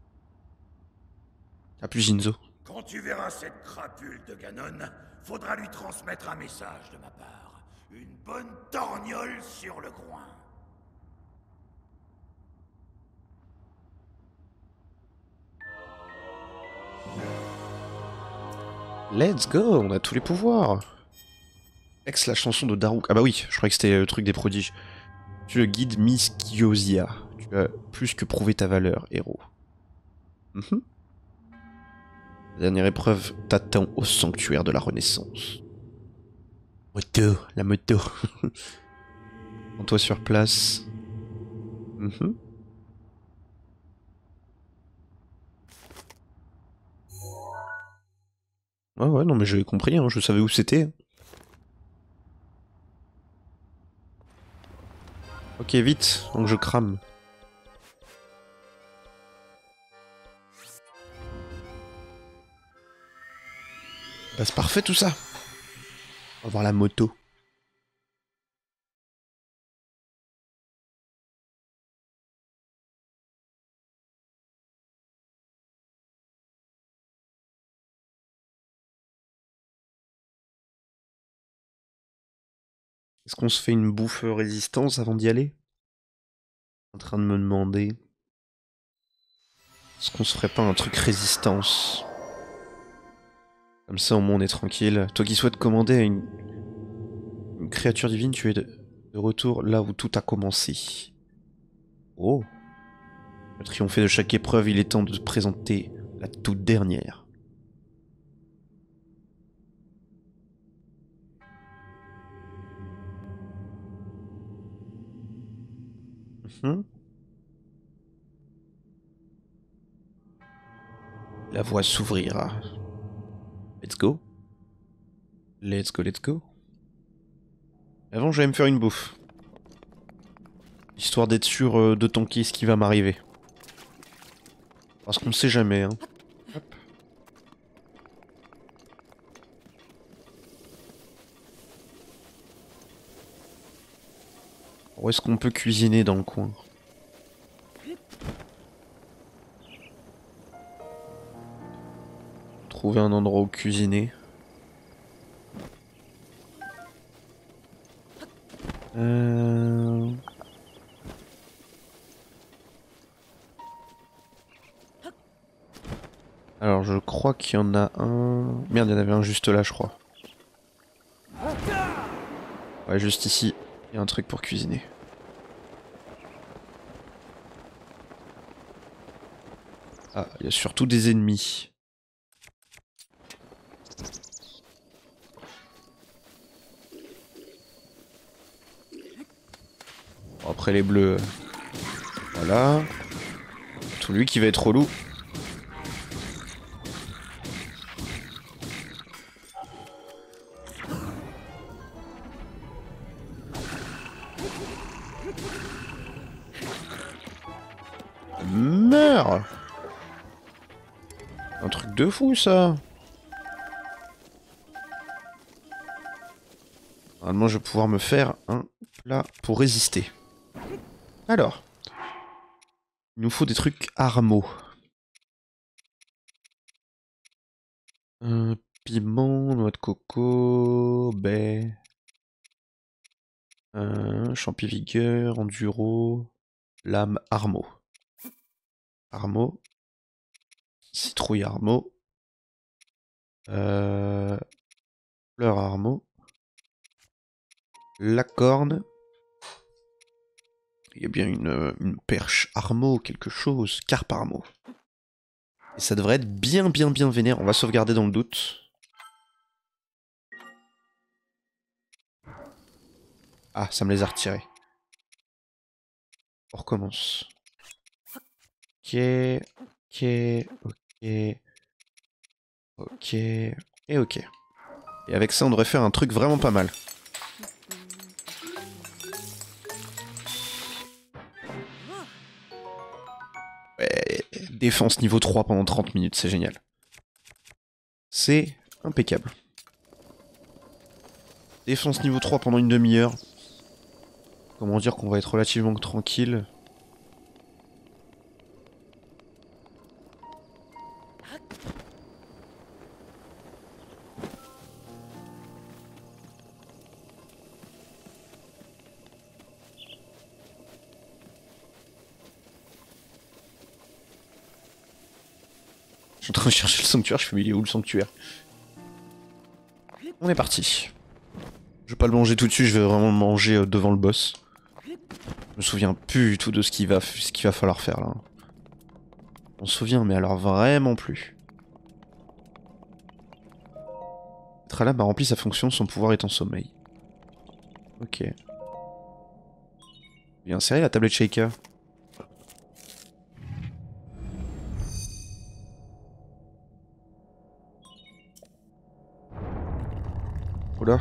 A plus, Jinzo. Quand tu verras cette crapule de Ganon, faudra lui transmettre un message de ma part. Une bonne torgnole sur le groin. Let's go, on a tous les pouvoirs. Ex la chanson de Daruk. Ah bah oui, je croyais que c'était le truc des prodiges. Tu le guides Miss Kyosia. Tu as plus que prouvé ta valeur, héros. Mmh. La dernière épreuve t'attend au sanctuaire de la Renaissance. Moto, la moto. Prends-toi sur place. Mmh. Ah ouais, non mais j'avais compris, hein, je savais où c'était. Ok, vite, donc je crame. Bah c'est parfait tout ça. On va voir la moto. Est-ce qu'on se fait une bouffe résistance avant d'y aller? En train de me demander. Est-ce qu'on se ferait pas un truc résistance? Comme ça au moins on est tranquille. Toi qui souhaites commander à une, une créature divine, tu es de... de retour là où tout a commencé. Oh! Pour triompher de chaque épreuve, il est temps de te présenter la toute dernière. Hmm. La voie s'ouvrira. Let's go. Let's go, let's go. Avant, j'allais me faire une bouffe. Histoire d'être sûr euh, de tanker ce qui va m'arriver. Parce qu'on ne sait jamais, hein. Hop. Où est-ce qu'on peut cuisiner dans le coin? Trouver un endroit où cuisiner. Euh... Alors je crois qu'il y en a un... Merde, il y en avait un juste là, je crois. Ouais, juste ici, il y a un truc pour cuisiner. Ah, il y a surtout des ennemis. Bon, après les bleus. Voilà. Tout lui qui va être relou. Meurs! Un truc de fou ça. Normalement je vais pouvoir me faire un plat pour résister. Alors, il nous faut des trucs armaux. Un piment, noix de coco, baie, un champi vigueur, enduro, lame, armaux. Armaux. Citrouille armeau, euh, fleur armeau, la corne, il y a bien une, une perche armeau, quelque chose, carpe armeau. Et ça devrait être bien bien bien vénère, on va sauvegarder dans le doute. Ah, ça me les a retirés. On recommence. Ok, ok, ok. Ok, et ok. Et avec ça, on devrait faire un truc vraiment pas mal. Ouais, défense niveau trois pendant trente minutes, c'est génial. C'est impeccable. Défense niveau trois pendant une demi-heure. Comment dire qu'on va être relativement tranquille. Je suis en train de chercher le sanctuaire, je fais mais il est où le sanctuaire? On est parti. Je vais pas le manger tout de suite, je vais vraiment le manger devant le boss. Je me souviens plus du tout de ce qu'il va, ce qu'il va falloir faire là. On se souvient, mais alors vraiment plus. Tralab a rempli sa fonction, son pouvoir est en sommeil. Ok. Bien serré la tablette shaker. Oula.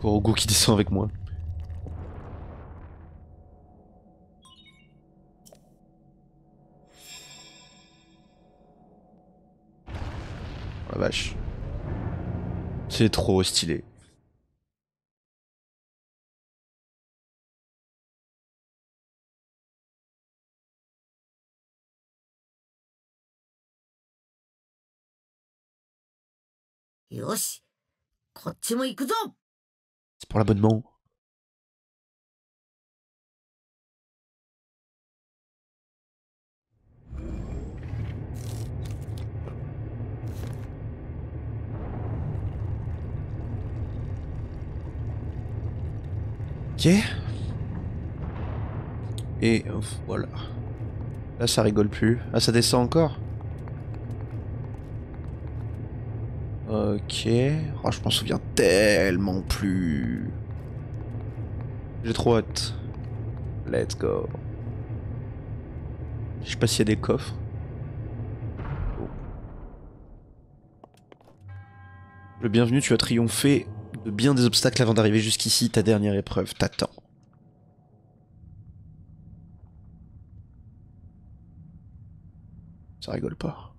Korogu qui descend avec moi. Oh la vache. C'est trop stylé. C'est pour l'abonnement. Ok. Et voilà. Là ça rigole plus. Ah ça descend encore. Ok, oh, je m'en souviens tellement plus. J'ai trop hâte. Let's go. Je sais pas s'il y a des coffres. Oh. Le bienvenu, tu as triomphé de bien des obstacles avant d'arriver jusqu'ici. Ta dernière épreuve t'attend. Ça rigole pas.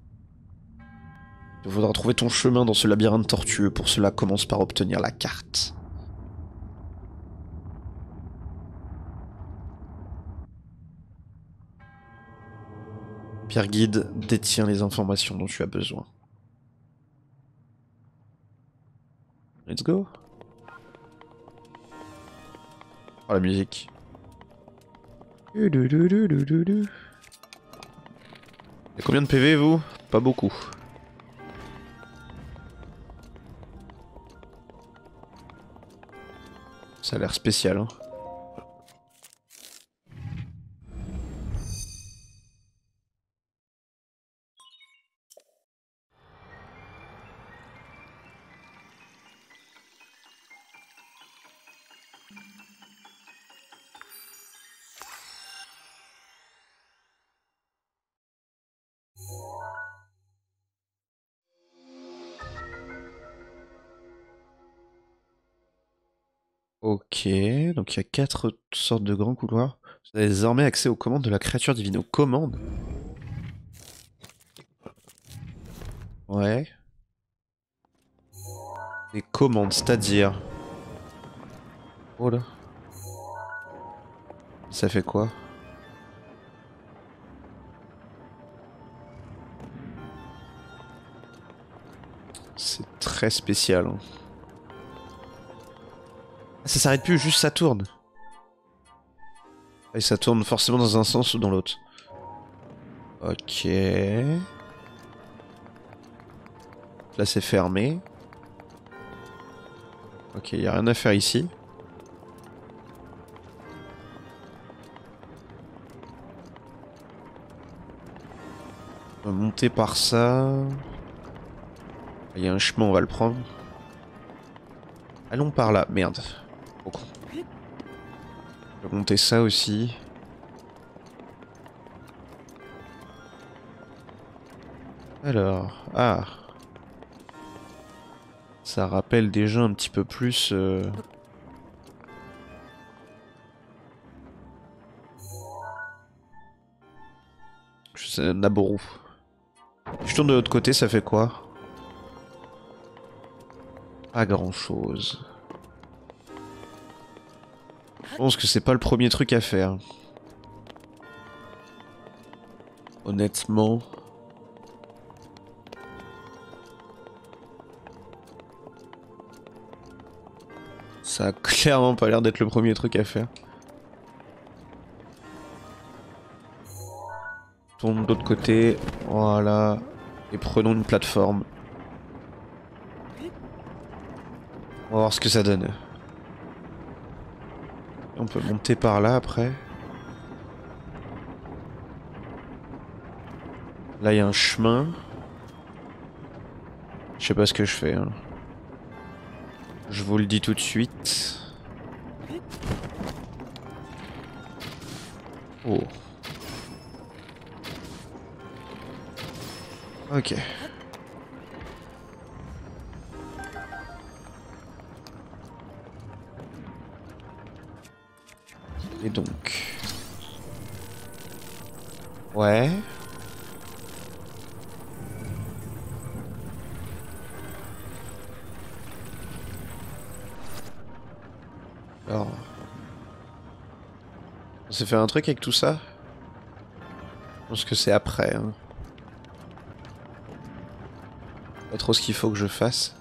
Il faudra trouver ton chemin dans ce labyrinthe tortueux. Pour cela, commence par obtenir la carte. Pierre Guide détient les informations dont tu as besoin. Let's go. Oh, la musique. Il y a combien de P V, vous? Pas beaucoup. Ça a l'air spécial, hein. Ok, donc il y a quatre sortes de grands couloirs. Vous avez désormais accès aux commandes de la créature divine. Aux commandes? Ouais. Les commandes, c'est-à-dire... Oh là. Ça fait quoi? C'est très spécial, hein. Ça s'arrête plus, juste ça tourne. Et ça tourne forcément dans un sens ou dans l'autre. Ok. Là c'est fermé. Ok, il n'y a rien à faire ici. On va monter par ça. Il y a un chemin, on va le prendre. Allons par là, merde. Je vais monter ça aussi. Alors, ah. Ça rappelle déjà un petit peu plus... Euh... Je sais, Naboru. Je tourne de l'autre côté, ça fait quoi? Pas grand chose. Je pense que c'est pas le premier truc à faire. Honnêtement. Ça a clairement pas l'air d'être le premier truc à faire. Tourne de l'autre côté. Voilà. Et prenons une plateforme. On va voir ce que ça donne. On peut monter par là après. Là, il y a un chemin. Je sais pas ce que je fais. Hein. Je vous le dis tout de suite. Oh. Ok. Et donc... Ouais... Alors... On s'est fait un truc avec tout ça? Je pense que c'est après. Hein. Pas trop ce qu'il faut que je fasse.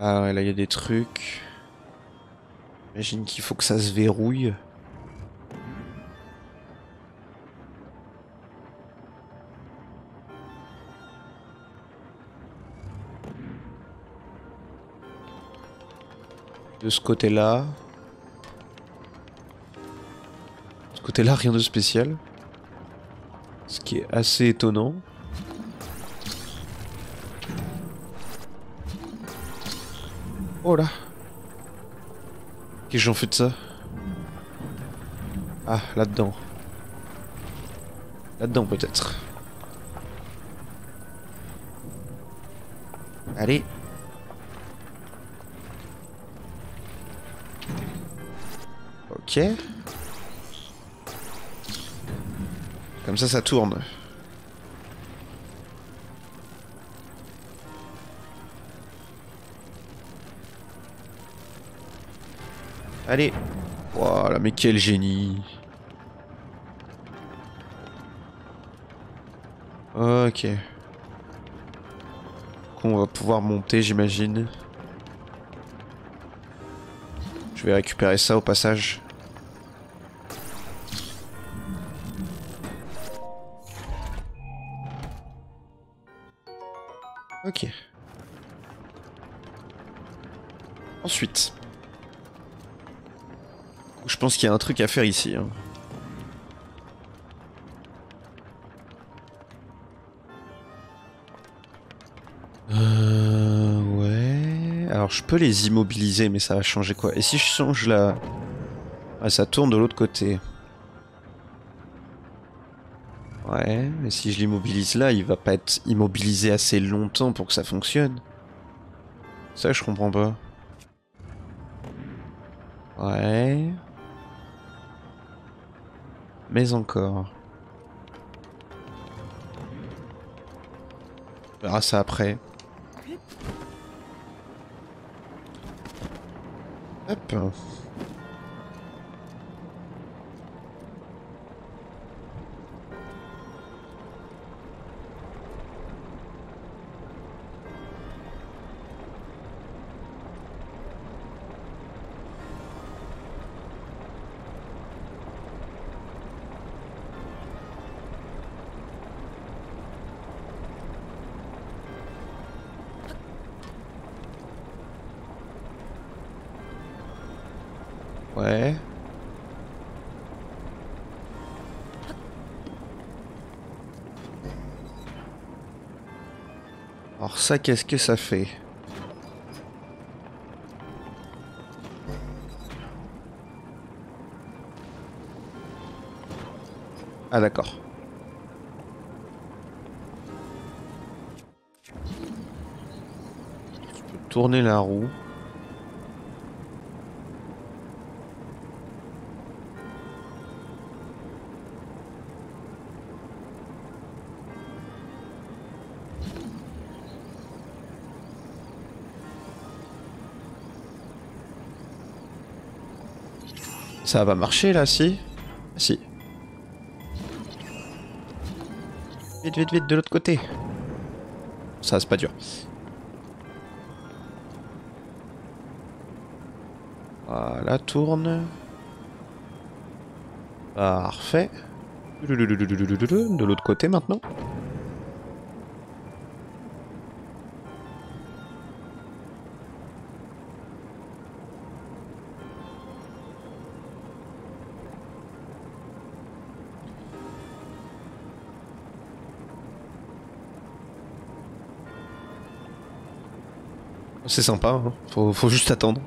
Ah ouais, là il y a des trucs. J'imagine qu'il faut que ça se verrouille. De ce côté-là. De ce côté-là, rien de spécial. Ce qui est assez étonnant. Oh là! Qu'est-ce que j'en fais de ça? Ah, là-dedans. Là-dedans, peut-être. Allez! Ok. Comme ça, ça tourne. Allez. Voilà, mais quel génie. Ok. On va pouvoir monter, j'imagine. Je vais récupérer ça au passage. Ok. Ensuite... Je pense qu'il y a un truc à faire ici. Hein. Euh, ouais... Alors je peux les immobiliser mais ça va changer quoi? Et si je change la... Ah ça tourne de l'autre côté. Ouais... Mais si je l'immobilise là, il va pas être immobilisé assez longtemps pour que ça fonctionne. Ça je comprends pas. Ouais... Mais encore. On verra ça après. Hop. Ouais. Alors ça, qu'est-ce que ça fait? Ah d'accord. Je peux tourner la roue. Ça va marcher là, si? Si. Vite, vite, vite, de l'autre côté. Ça, c'est pas dur. Voilà, tourne. Parfait. De l'autre côté maintenant. c'est sympa, hein. Faut, faut juste attendre.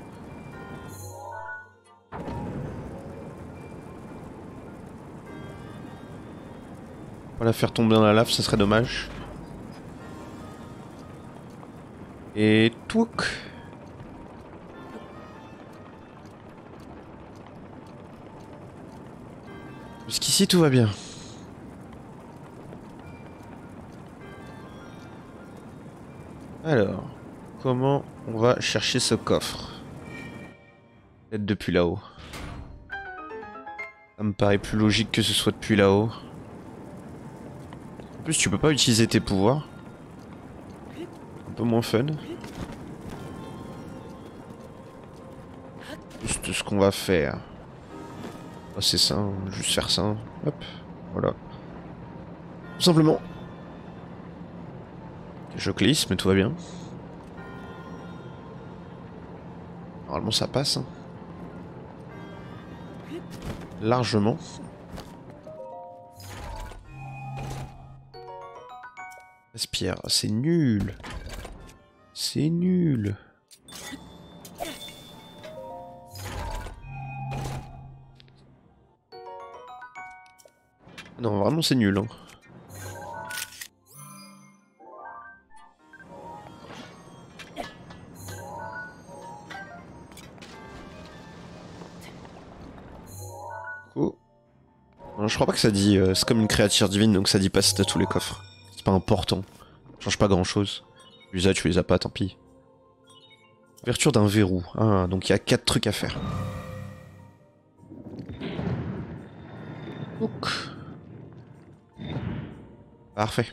Voilà, faire tomber dans la lave, ça serait dommage. Et touc. Jusqu'ici tout va bien. Alors, comment on va chercher ce coffre? Peut-être depuis là-haut. Ça me paraît plus logique que ce soit depuis là-haut. En plus, tu peux pas utiliser tes pouvoirs. Un peu moins fun. Juste ce qu'on va faire. Oh, c'est ça, on va juste faire ça. Hop, voilà. Tout simplement. Je glisse, mais tout va bien. Normalement, ça passe. Hein. Largement. Respire, c'est nul. C'est nul. Non, vraiment, c'est nul. Hein. Oh. Non, je crois pas que ça dit. Euh, c'est comme une créature divine, donc ça dit pas si t'as tous les coffres. C'est pas important. Ça change pas grand chose. Tu les as, tu les as pas, tant pis. Ouverture d'un verrou. Ah, donc il y a quatre trucs à faire. Donc. Parfait.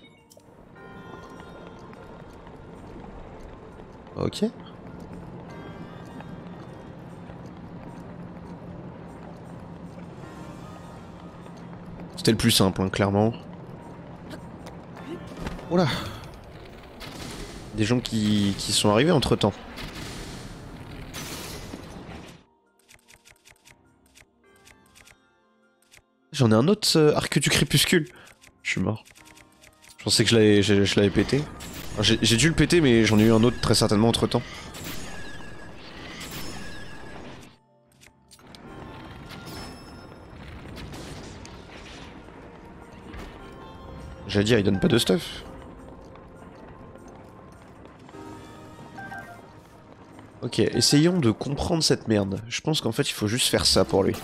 Ok. C'était le plus simple, hein, clairement. Oula. Des gens qui, qui sont arrivés entre temps. J'en ai un autre euh, arc du crépuscule. Je suis mort. Je pensais que je l'avais pété. J'ai dû le péter, mais j'en ai eu un autre très certainement entre temps. J'allais dire, il donne pas de stuff. Ok, essayons de comprendre cette merde. Je pense qu'en fait, il faut juste faire ça pour lui.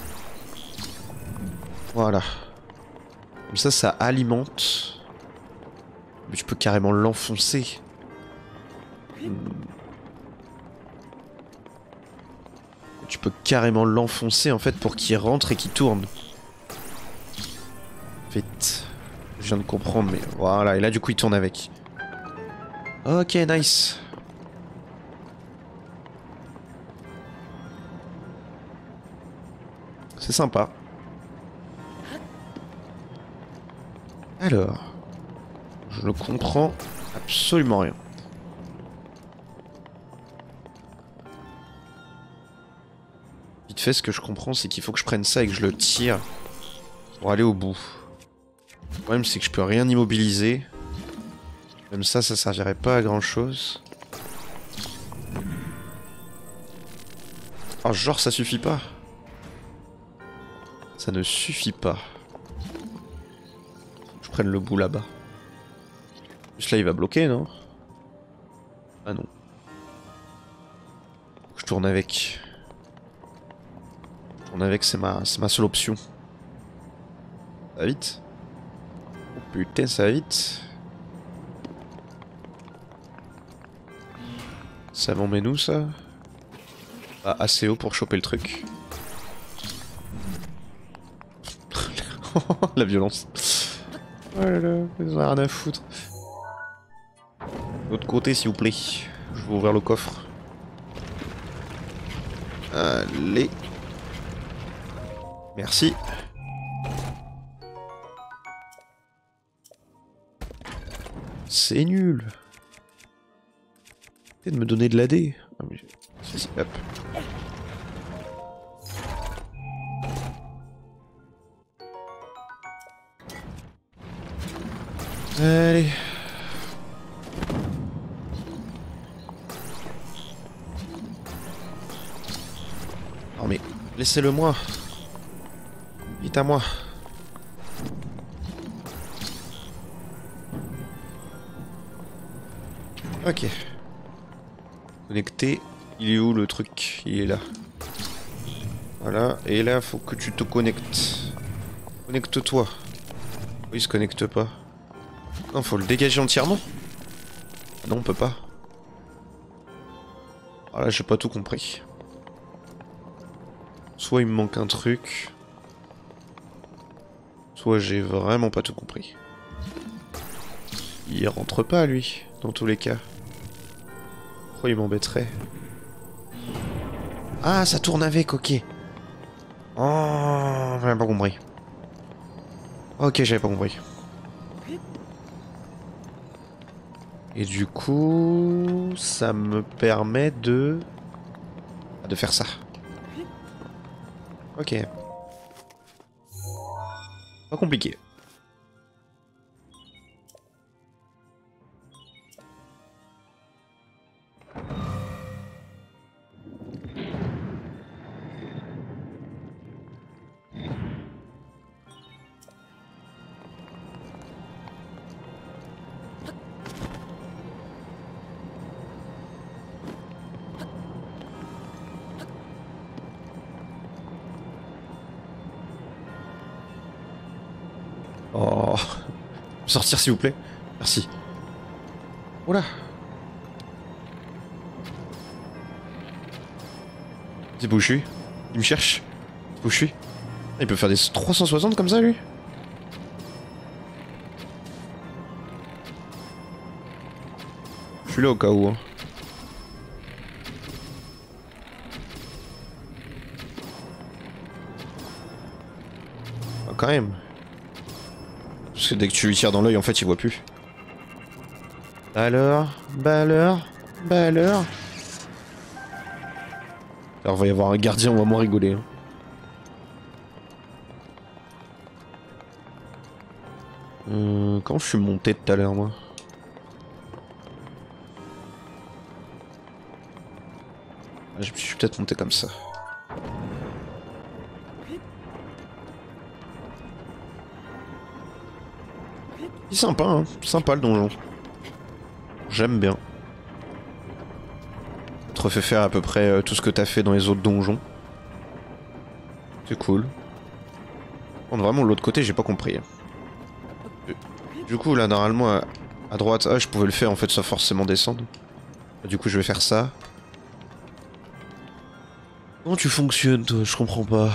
Voilà. Comme ça, ça alimente... Mais tu peux carrément l'enfoncer. Hmm. Tu peux carrément l'enfoncer en fait pour qu'il rentre et qu'il tourne. Vite. Je viens de comprendre, mais voilà. Et là, du coup, il tourne avec. Ok, nice. C'est sympa. Alors... Je ne comprends absolument rien. Vite fait, ce que je comprends, c'est qu'il faut que je prenne ça et que je le tire pour aller au bout. Le problème, c'est que je peux rien immobiliser. Même ça, ça servirait pas à grand chose. Oh, genre, ça suffit pas. Ça ne suffit pas. Faut que je prenne le bout là-bas. Là il va bloquer, non? Ah non. Je tourne avec. Je tourne avec, c'est ma, c'est ma seule option. Ça va vite. Oh putain, ça va vite. Ça m'emmène où ça? Pas assez haut pour choper le truc. La violence. Oh là là, ils ont rien à foutre. L'autre côté, s'il vous plaît. Je vais ouvrir le coffre. Allez. Merci. C'est nul. Arrêtez de me donner de la dé. Ah, mais... Hop. Allez. Laissez-le moi. Vite à moi. Ok. Connecté. Il est où le truc? Il est là. Voilà. Et là, faut que tu te connectes. Connecte-toi. Oui, il se connecte pas. Non, faut le dégager entièrement. Non, on peut pas. Ah là, j'ai pas tout compris. Soit il me manque un truc. Soit j'ai vraiment pas tout compris. Il rentre pas, lui, dans tous les cas. Pourquoi il m'embêterait? Ah, ça tourne avec, ok. Oh, j'avais pas compris. Ok, j'avais pas compris. Et du coup, ça me permet de... de faire ça. Ok. Pas compliqué. Oh, sortir s'il vous plaît. Merci. Oula. C'est où je suis? Il me cherche. C'est où je suis? Il peut faire des trois cent soixante comme ça lui? Je suis là au cas où. Hein. Oh, quand même. Parce que dès que tu lui tires dans l'œil, en fait, il voit plus. Alors, bah alors, bah alors. Alors, il va y avoir un gardien, on va moins rigoler. Hein. Euh, comment je suis monté tout à l'heure, moi? Ah, je suis peut-être monté comme ça. Il est sympa, hein. Sympa le donjon. J'aime bien. Tu te refais faire à peu près euh, tout ce que t'as fait dans les autres donjons. C'est cool. On est vraiment de l'autre côté, j'ai pas compris. Du coup, là, normalement, à, à droite, ah, je pouvais le faire en fait sans forcément descendre. Du coup, je vais faire ça. Comment tu fonctionnes, toi? Je comprends pas.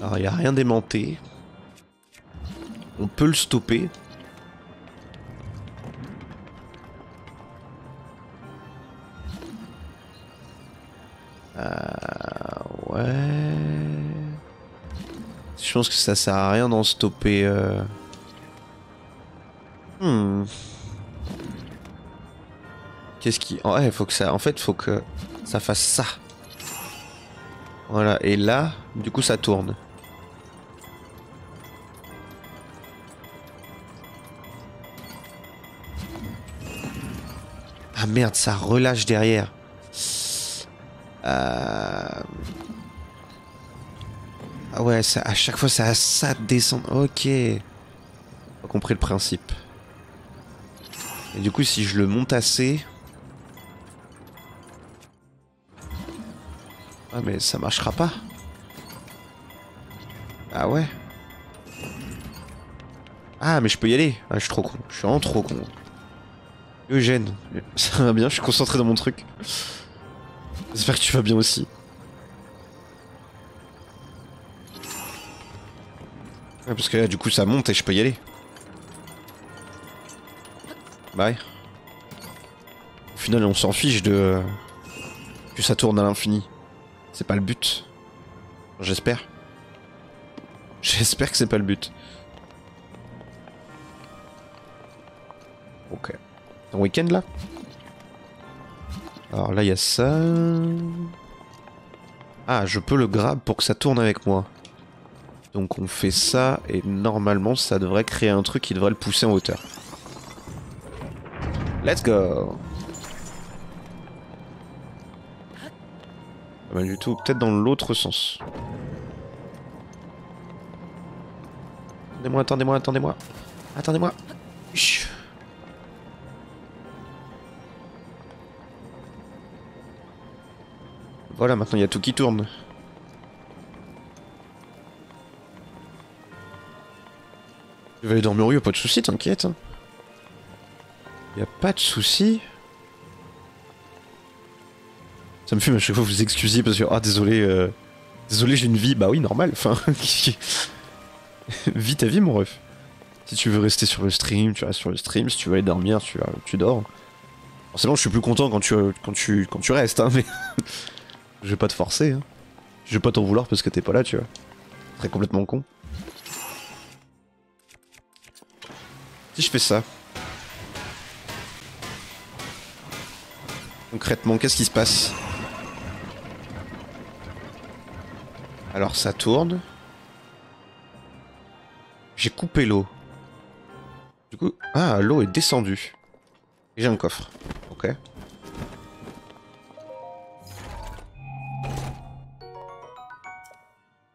Alors, il n'y a rien démenté. On peut le stopper. Ah euh, ouais. Je pense que ça sert à rien d'en stopper. Euh... Hmm. Qu'est-ce qui... Oh, ouais, faut que ça... En fait, faut que ça fasse ça. Voilà. Et là, du coup, ça tourne. Ah merde, ça relâche derrière. Euh... Ah ouais, ça, à chaque fois, ça a ça de descendre. Ok. J'ai pas compris le principe. Et du coup, si je le monte assez... Ah mais ça marchera pas. Ah ouais. Ah mais je peux y aller. Ah je suis trop con. Je suis vraiment trop con. Eugène, ça va bien, je suis concentré dans mon truc. J'espère que tu vas bien aussi. Ouais, parce que là, du coup, ça monte et je peux y aller. Bye. Au final, on s'en fiche de... que ça tourne à l'infini. C'est pas le but. J'espère. J'espère que c'est pas le but. Ok. Ton week-end là. Alors là il y a ça. Ah je peux le grab pour que ça tourne avec moi. Donc on fait ça et normalement ça devrait créer un truc qui devrait le pousser en hauteur. Let's go. Pas du tout, peut-être dans l'autre sens. Attendez-moi, attendez-moi, attendez-moi. Attendez-moi. Chut. Voilà, maintenant il y a tout qui tourne. Je vais aller dormir, y'a pas de soucis, t'inquiète. Y'a pas de soucis. Ça me fume à chaque fois, vous vous excusez parce que... Ah désolé, euh... désolé j'ai une vie, bah oui normal, enfin... Vis ta vie mon ref. Si tu veux rester sur le stream, tu restes sur le stream, si tu veux aller dormir, tu, tu dors. Forcément je suis plus content quand tu, quand tu, quand tu restes, hein, mais... Je vais pas te forcer, hein. Je vais pas t'en vouloir parce que t'es pas là, tu vois. Ce serait complètement con. Si je fais ça... Concrètement, qu'est-ce qui se passe? Alors ça tourne. J'ai coupé l'eau. Du coup... Ah, l'eau est descendue. Et j'ai un coffre. Ok.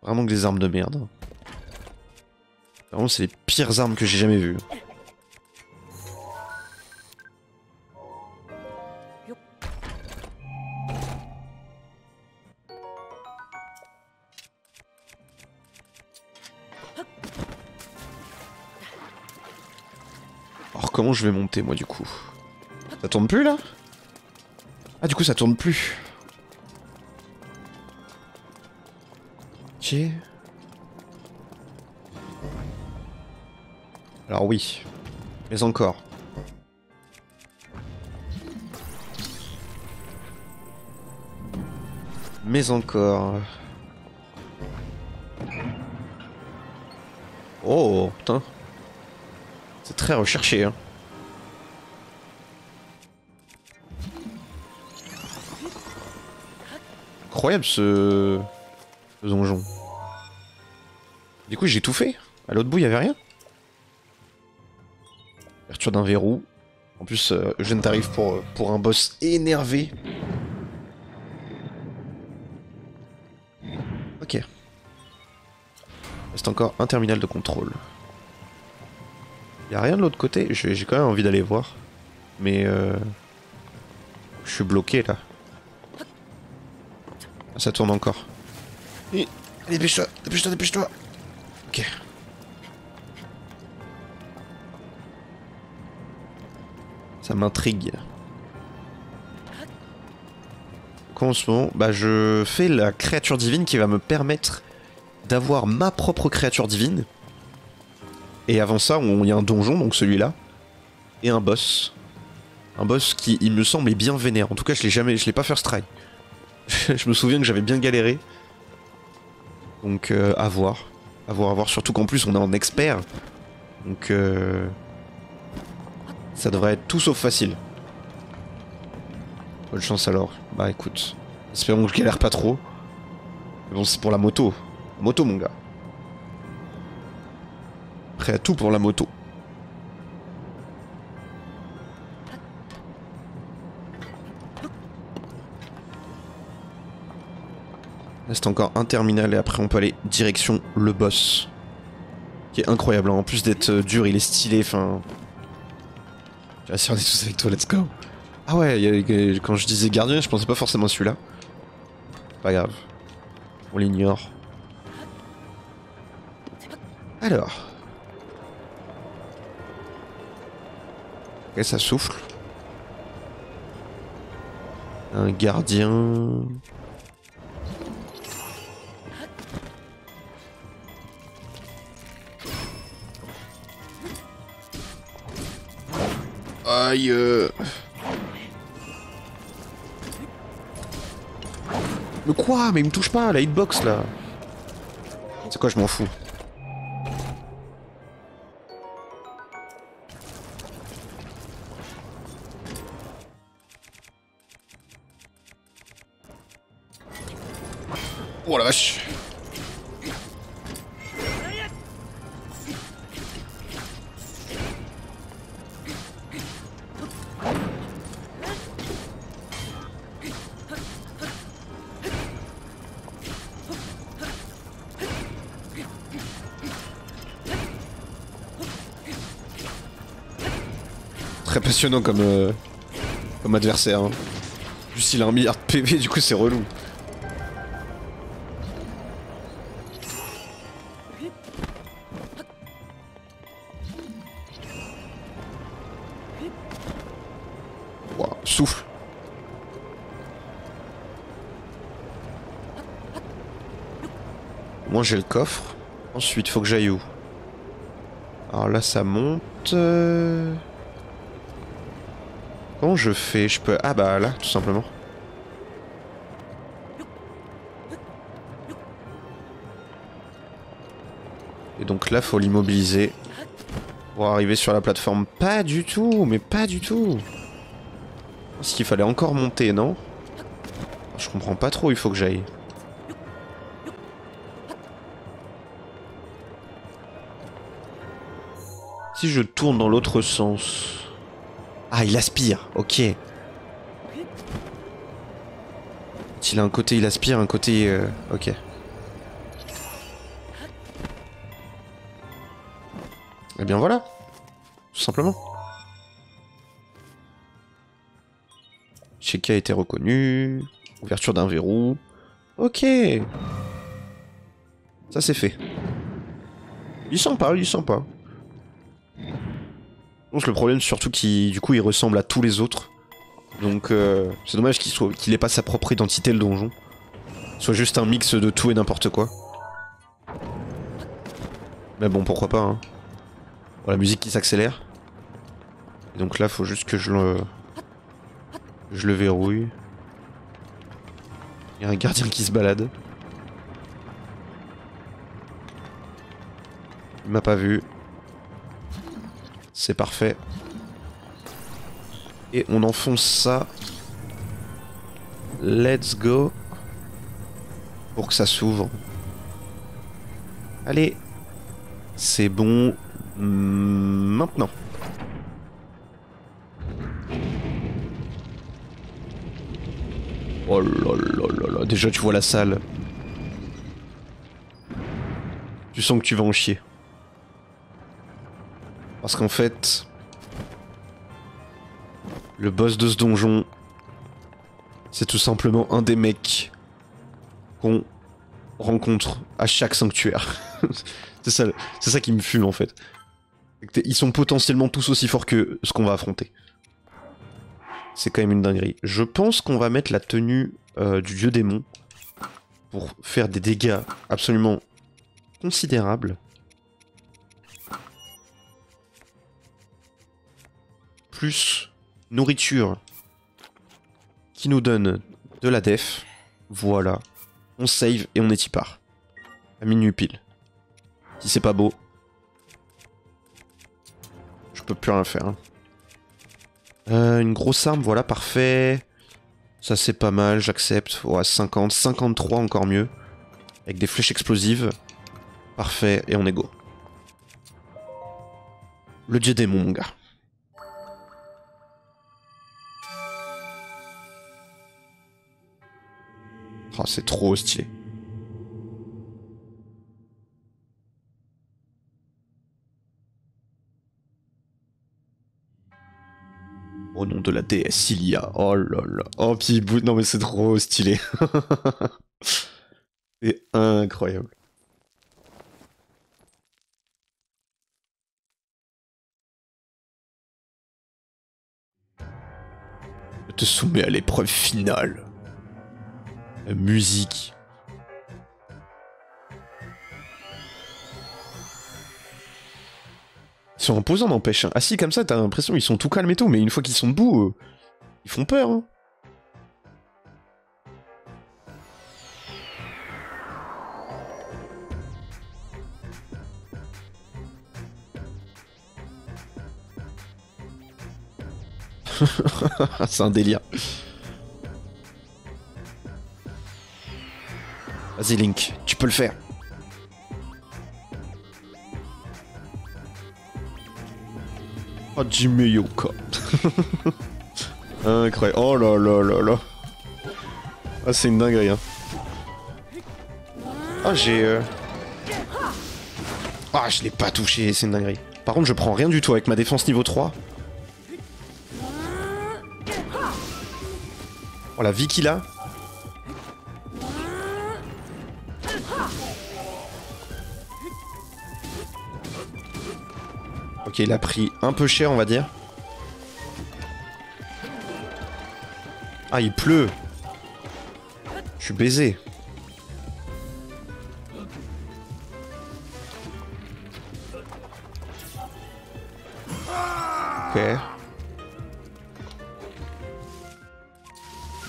Vraiment que des armes de merde. Vraiment, c'est les pires armes que j'ai jamais vues. Comment je vais monter moi du coup? Ça tourne plus là? Ah du coup ça tourne plus. Ok. Alors oui. Mais encore. Mais encore. Oh putain. C'est très recherché hein. Incroyable ce... ce donjon. Du coup j'ai tout fait. À l'autre bout il y avait rien. Ouverture d'un verrou. En plus euh, Eugène t'arrive pour, euh, pour un boss énervé. Ok. Reste encore un terminal de contrôle. Y'a rien de l'autre côté. J'ai quand même envie d'aller voir. Mais euh... je suis bloqué là. Ça tourne encore. Allez, dépêche-toi, dépêche-toi, dépêche-toi. Ok. Ça m'intrigue. Quoi en ce moment ? Bah je fais la créature divine qui va me permettre d'avoir ma propre créature divine. Et avant ça, il y a un donjon, donc celui-là. Et un boss. Un boss qui, il me semble, est bien vénère. En tout cas, je l'ai jamais, je l'ai pas first try. Je me souviens que j'avais bien galéré. Donc euh, à voir. À voir, à voir. Surtout qu'en plus on est en expert. Donc euh, ça devrait être tout sauf facile. Bonne chance alors. Bah écoute. Espérons que je galère pas trop. Mais bon c'est pour la moto. Moto mon gars. Prêt à tout pour la moto. Reste encore un terminal et après on peut aller direction le boss. Qui est incroyable, hein. En plus d'être dur, il est stylé, enfin... Je vais assurer des choses avec toi, let's go. Ah ouais, quand je disais gardien, je pensais pas forcément à celui-là. Pas grave. On l'ignore. Alors... Ok, ça souffle. Un gardien... Aïe euh... Mais quoi? Mais il me touche pas, la hitbox là. C'est quoi, je m'en fous. Oh la vache. très passionnant comme, euh, comme adversaire. Hein. Juste il a un milliard de P V, du coup c'est relou. Wow, souffle. Moi j'ai le coffre. Ensuite faut que j'aille où? Alors là ça monte... Euh... Comment je fais? Je peux... Ah bah là, tout simplement. Et donc là, faut l'immobiliser. Pour arriver sur la plateforme. Pas du tout, mais pas du tout. Parce qu'il fallait encore monter, non? Je comprends pas trop, il faut que j'aille. Si je tourne dans l'autre sens... Ah, il aspire, ok. Il a un côté, il aspire, un côté... Euh, ok. Eh bien voilà. Tout simplement. Check a été reconnu. Ouverture d'un verrou. Ok. Ça c'est fait. Il sent pas, il sent pas. Donc le problème surtout qu'il du coup il ressemble à tous les autres. Donc euh, c'est dommage qu'il soit qu'il ait pas sa propre identité le donjon. Soit juste un mix de tout et n'importe quoi. Mais bon pourquoi pas hein. Oh, la musique qui s'accélère. Et donc là faut juste que je le. Je le verrouille. Il y a un gardien qui se balade. Il m'a pas vu. C'est parfait. Et on enfonce ça. Let's go. Pour que ça s'ouvre. Allez. C'est bon. Maintenant. Oh là là là là. Déjà tu vois la salle. Tu sens que tu vas en chier. Parce qu'en fait, le boss de ce donjon, c'est tout simplement un des mecs qu'on rencontre à chaque sanctuaire. C'est ça, c'est ça qui me fume en fait. Ils sont potentiellement tous aussi forts que ce qu'on va affronter. C'est quand même une dinguerie. Je pense qu'on va mettre la tenue euh, du dieu démon pour faire des dégâts absolument considérables. Plus nourriture qui nous donne de la def. Voilà. On save et on est y part. À minuit pile. Si c'est pas beau, je peux plus rien faire. Hein. Euh, une grosse arme, voilà, parfait. Ça c'est pas mal, j'accepte. Ouais, cinquante, cinquante-trois encore mieux. Avec des flèches explosives. Parfait, et on est go. Le dieu démon, mon gars. Oh, c'est trop stylé. Au nom de la déesse, il y a... Oh là là. Oh, puis bout... Non, mais c'est trop stylé. C'est incroyable. Je te soumets à l'épreuve finale. La musique. Ils sont imposants, n'empêche. Ah si, comme ça, t'as l'impression qu'ils sont tout calmes et tout, mais une fois qu'ils sont debout, euh, ils font peur. Hein. C'est un délire. Vas-y Link, tu peux le faire. Hajime Yoka. Incroyable. Oh là là là là. Ah c'est une dinguerie hein. Ah j'ai... Euh... Ah je l'ai pas touché, c'est une dinguerie. Par contre je prends rien du tout avec ma défense niveau trois. Oh la vie qu'il a. Ok, il a pris un peu cher, on va dire. Ah, il pleut. Je suis baisé. Ok.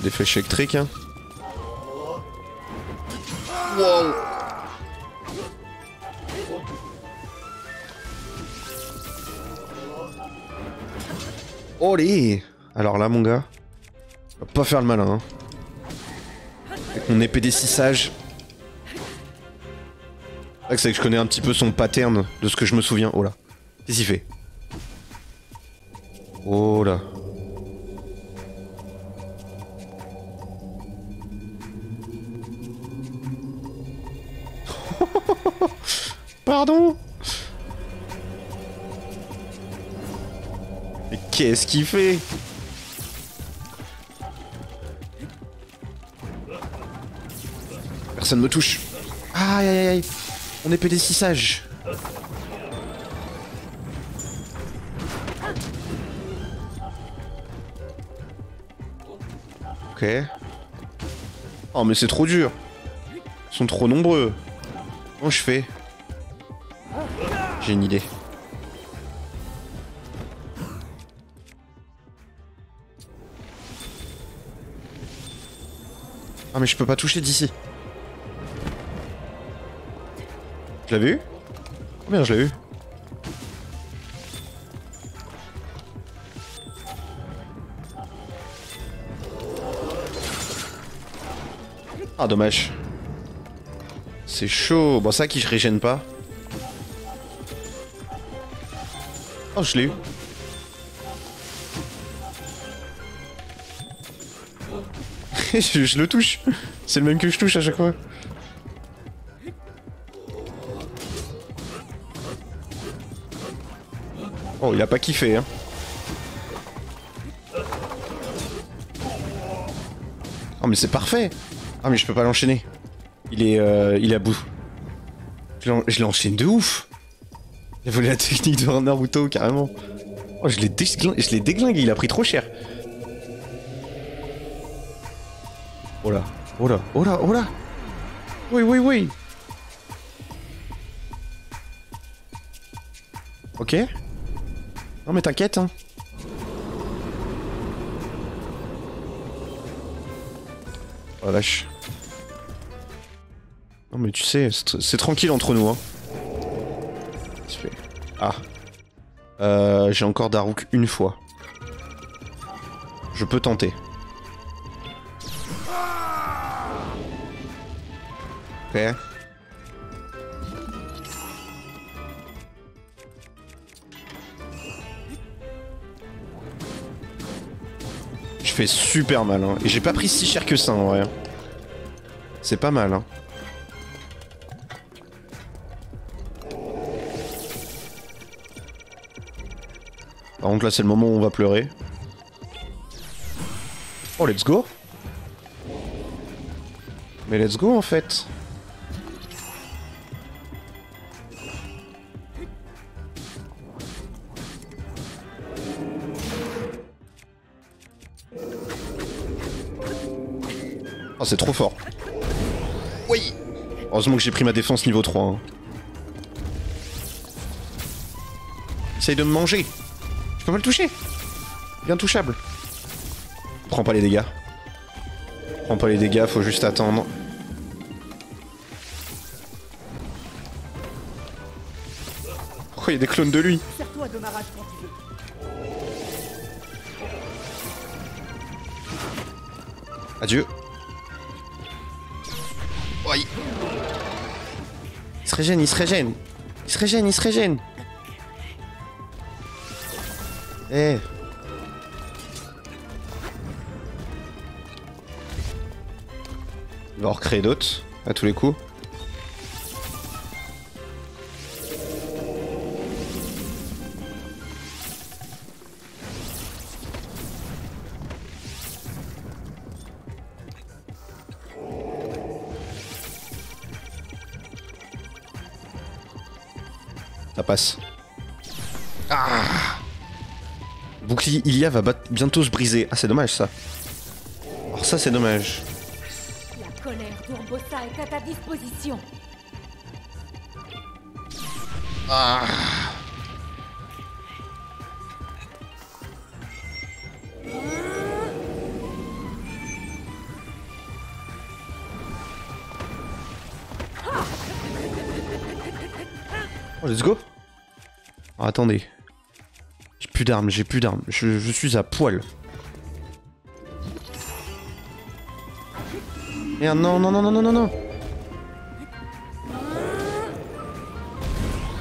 Des flèches électriques, hein. Wow. Olé. Alors là, mon gars, on va pas faire le malin, hein. Avec mon épée des six sages. C'est que je connais un petit peu son pattern de ce que je me souviens. Oh là. Qu'est-ce qu'il fait? Oh là. Pardon. Mais qu'est-ce qu'il fait? Personne me touche. Aïe aïe aïe. On est pédé si sage. Ok. Oh mais c'est trop dur. Ils sont trop nombreux. Comment je fais? J'ai une idée. Ah mais je peux pas toucher d'ici. Je l'avais eu? Oh merde, je l'ai eu. Ah dommage. C'est chaud. Bon ça qui je régène pas. Oh je l'ai eu. je, je le touche. C'est le même que je touche à chaque fois. Oh il a pas kiffé hein. Oh mais c'est parfait. Ah mais je peux pas l'enchaîner. Il est euh, il est à bout. Je l'enchaîne de ouf. J'ai volé la technique de Naruto carrément. Oh je l'ai déglingué, je l'ai déglingué, il a pris trop cher. Oh là, oh là, oh là, oh là. Oui oui oui. Ok. Non mais t'inquiète hein. Oh lâche. Non mais tu sais, c'est tranquille entre nous hein. Ah. Euh, j'ai encore Daruk une fois. Je peux tenter. Ok. Je fais super mal hein. Et j'ai pas pris si cher que ça en vrai. C'est pas mal hein. Par contre là c'est le moment où on va pleurer. Oh let's go. Mais let's go en fait. Oh c'est trop fort. Oui. Heureusement que j'ai pris ma défense niveau trois hein. Essaye de me manger. Je peux pas le toucher. Bien touchable. Prends pas les dégâts. Prends pas les dégâts, faut juste attendre. Oh, il y a des clones de lui. Adieu. Aïe. Il se régène, il se régène. Il se régène, il se régène. Eh hey. Il va en recréer d'autres, à tous les coups. passe. Ah, bouclier Ilia va bientôt se briser. Ah, c'est dommage ça. Alors ça, c'est dommage. La colère d'Urbosa est à ta disposition. Ah. Oh, let's go. Oh, attendez. J'ai plus d'armes, j'ai plus d'armes. Je, je suis à poil. Merde, non, non, non, non, non, non, non.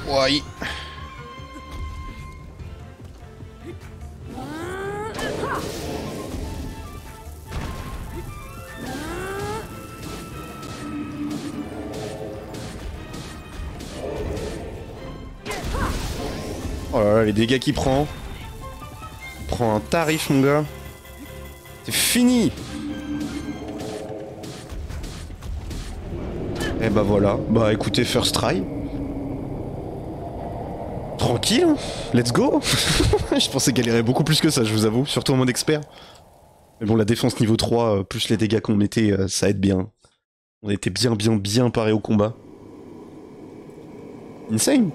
Ouais. Oh là là, les dégâts qu'il prend. Il prend un tarif, mon gars. C'est fini. Et bah voilà. Bah écoutez, first try. Tranquille, let's go. Je pensais galérer beaucoup plus que ça, je vous avoue. Surtout en mode expert. Mais bon, la défense niveau trois, plus les dégâts qu'on mettait, ça aide bien. On était bien, bien, bien parés au combat. Insane.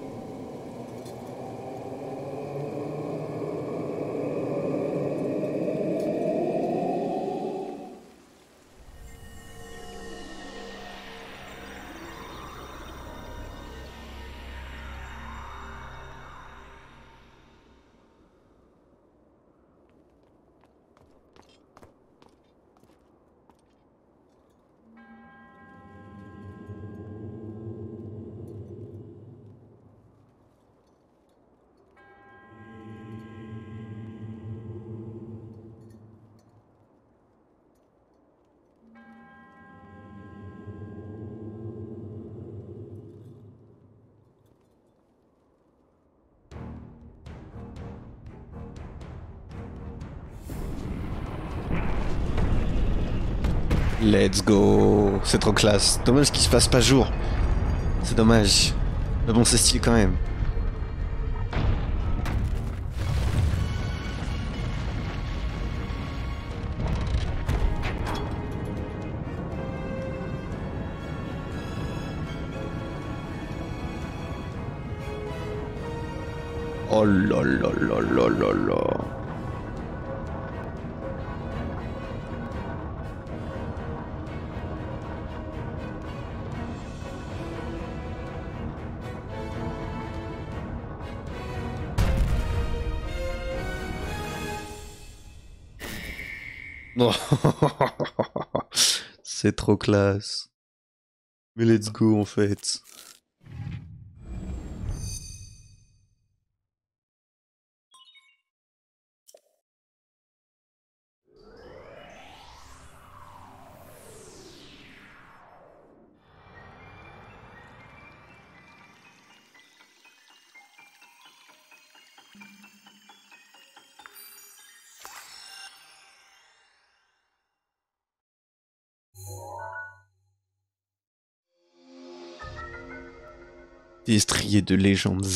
Let's go. C'est trop classe. Dommage qu'il se passe pas jour. C'est dommage. Mais bon, c'est stylé quand même. Oh là là là là là là. C'est trop classe. Mais let's go en fait. Destrier de légendes.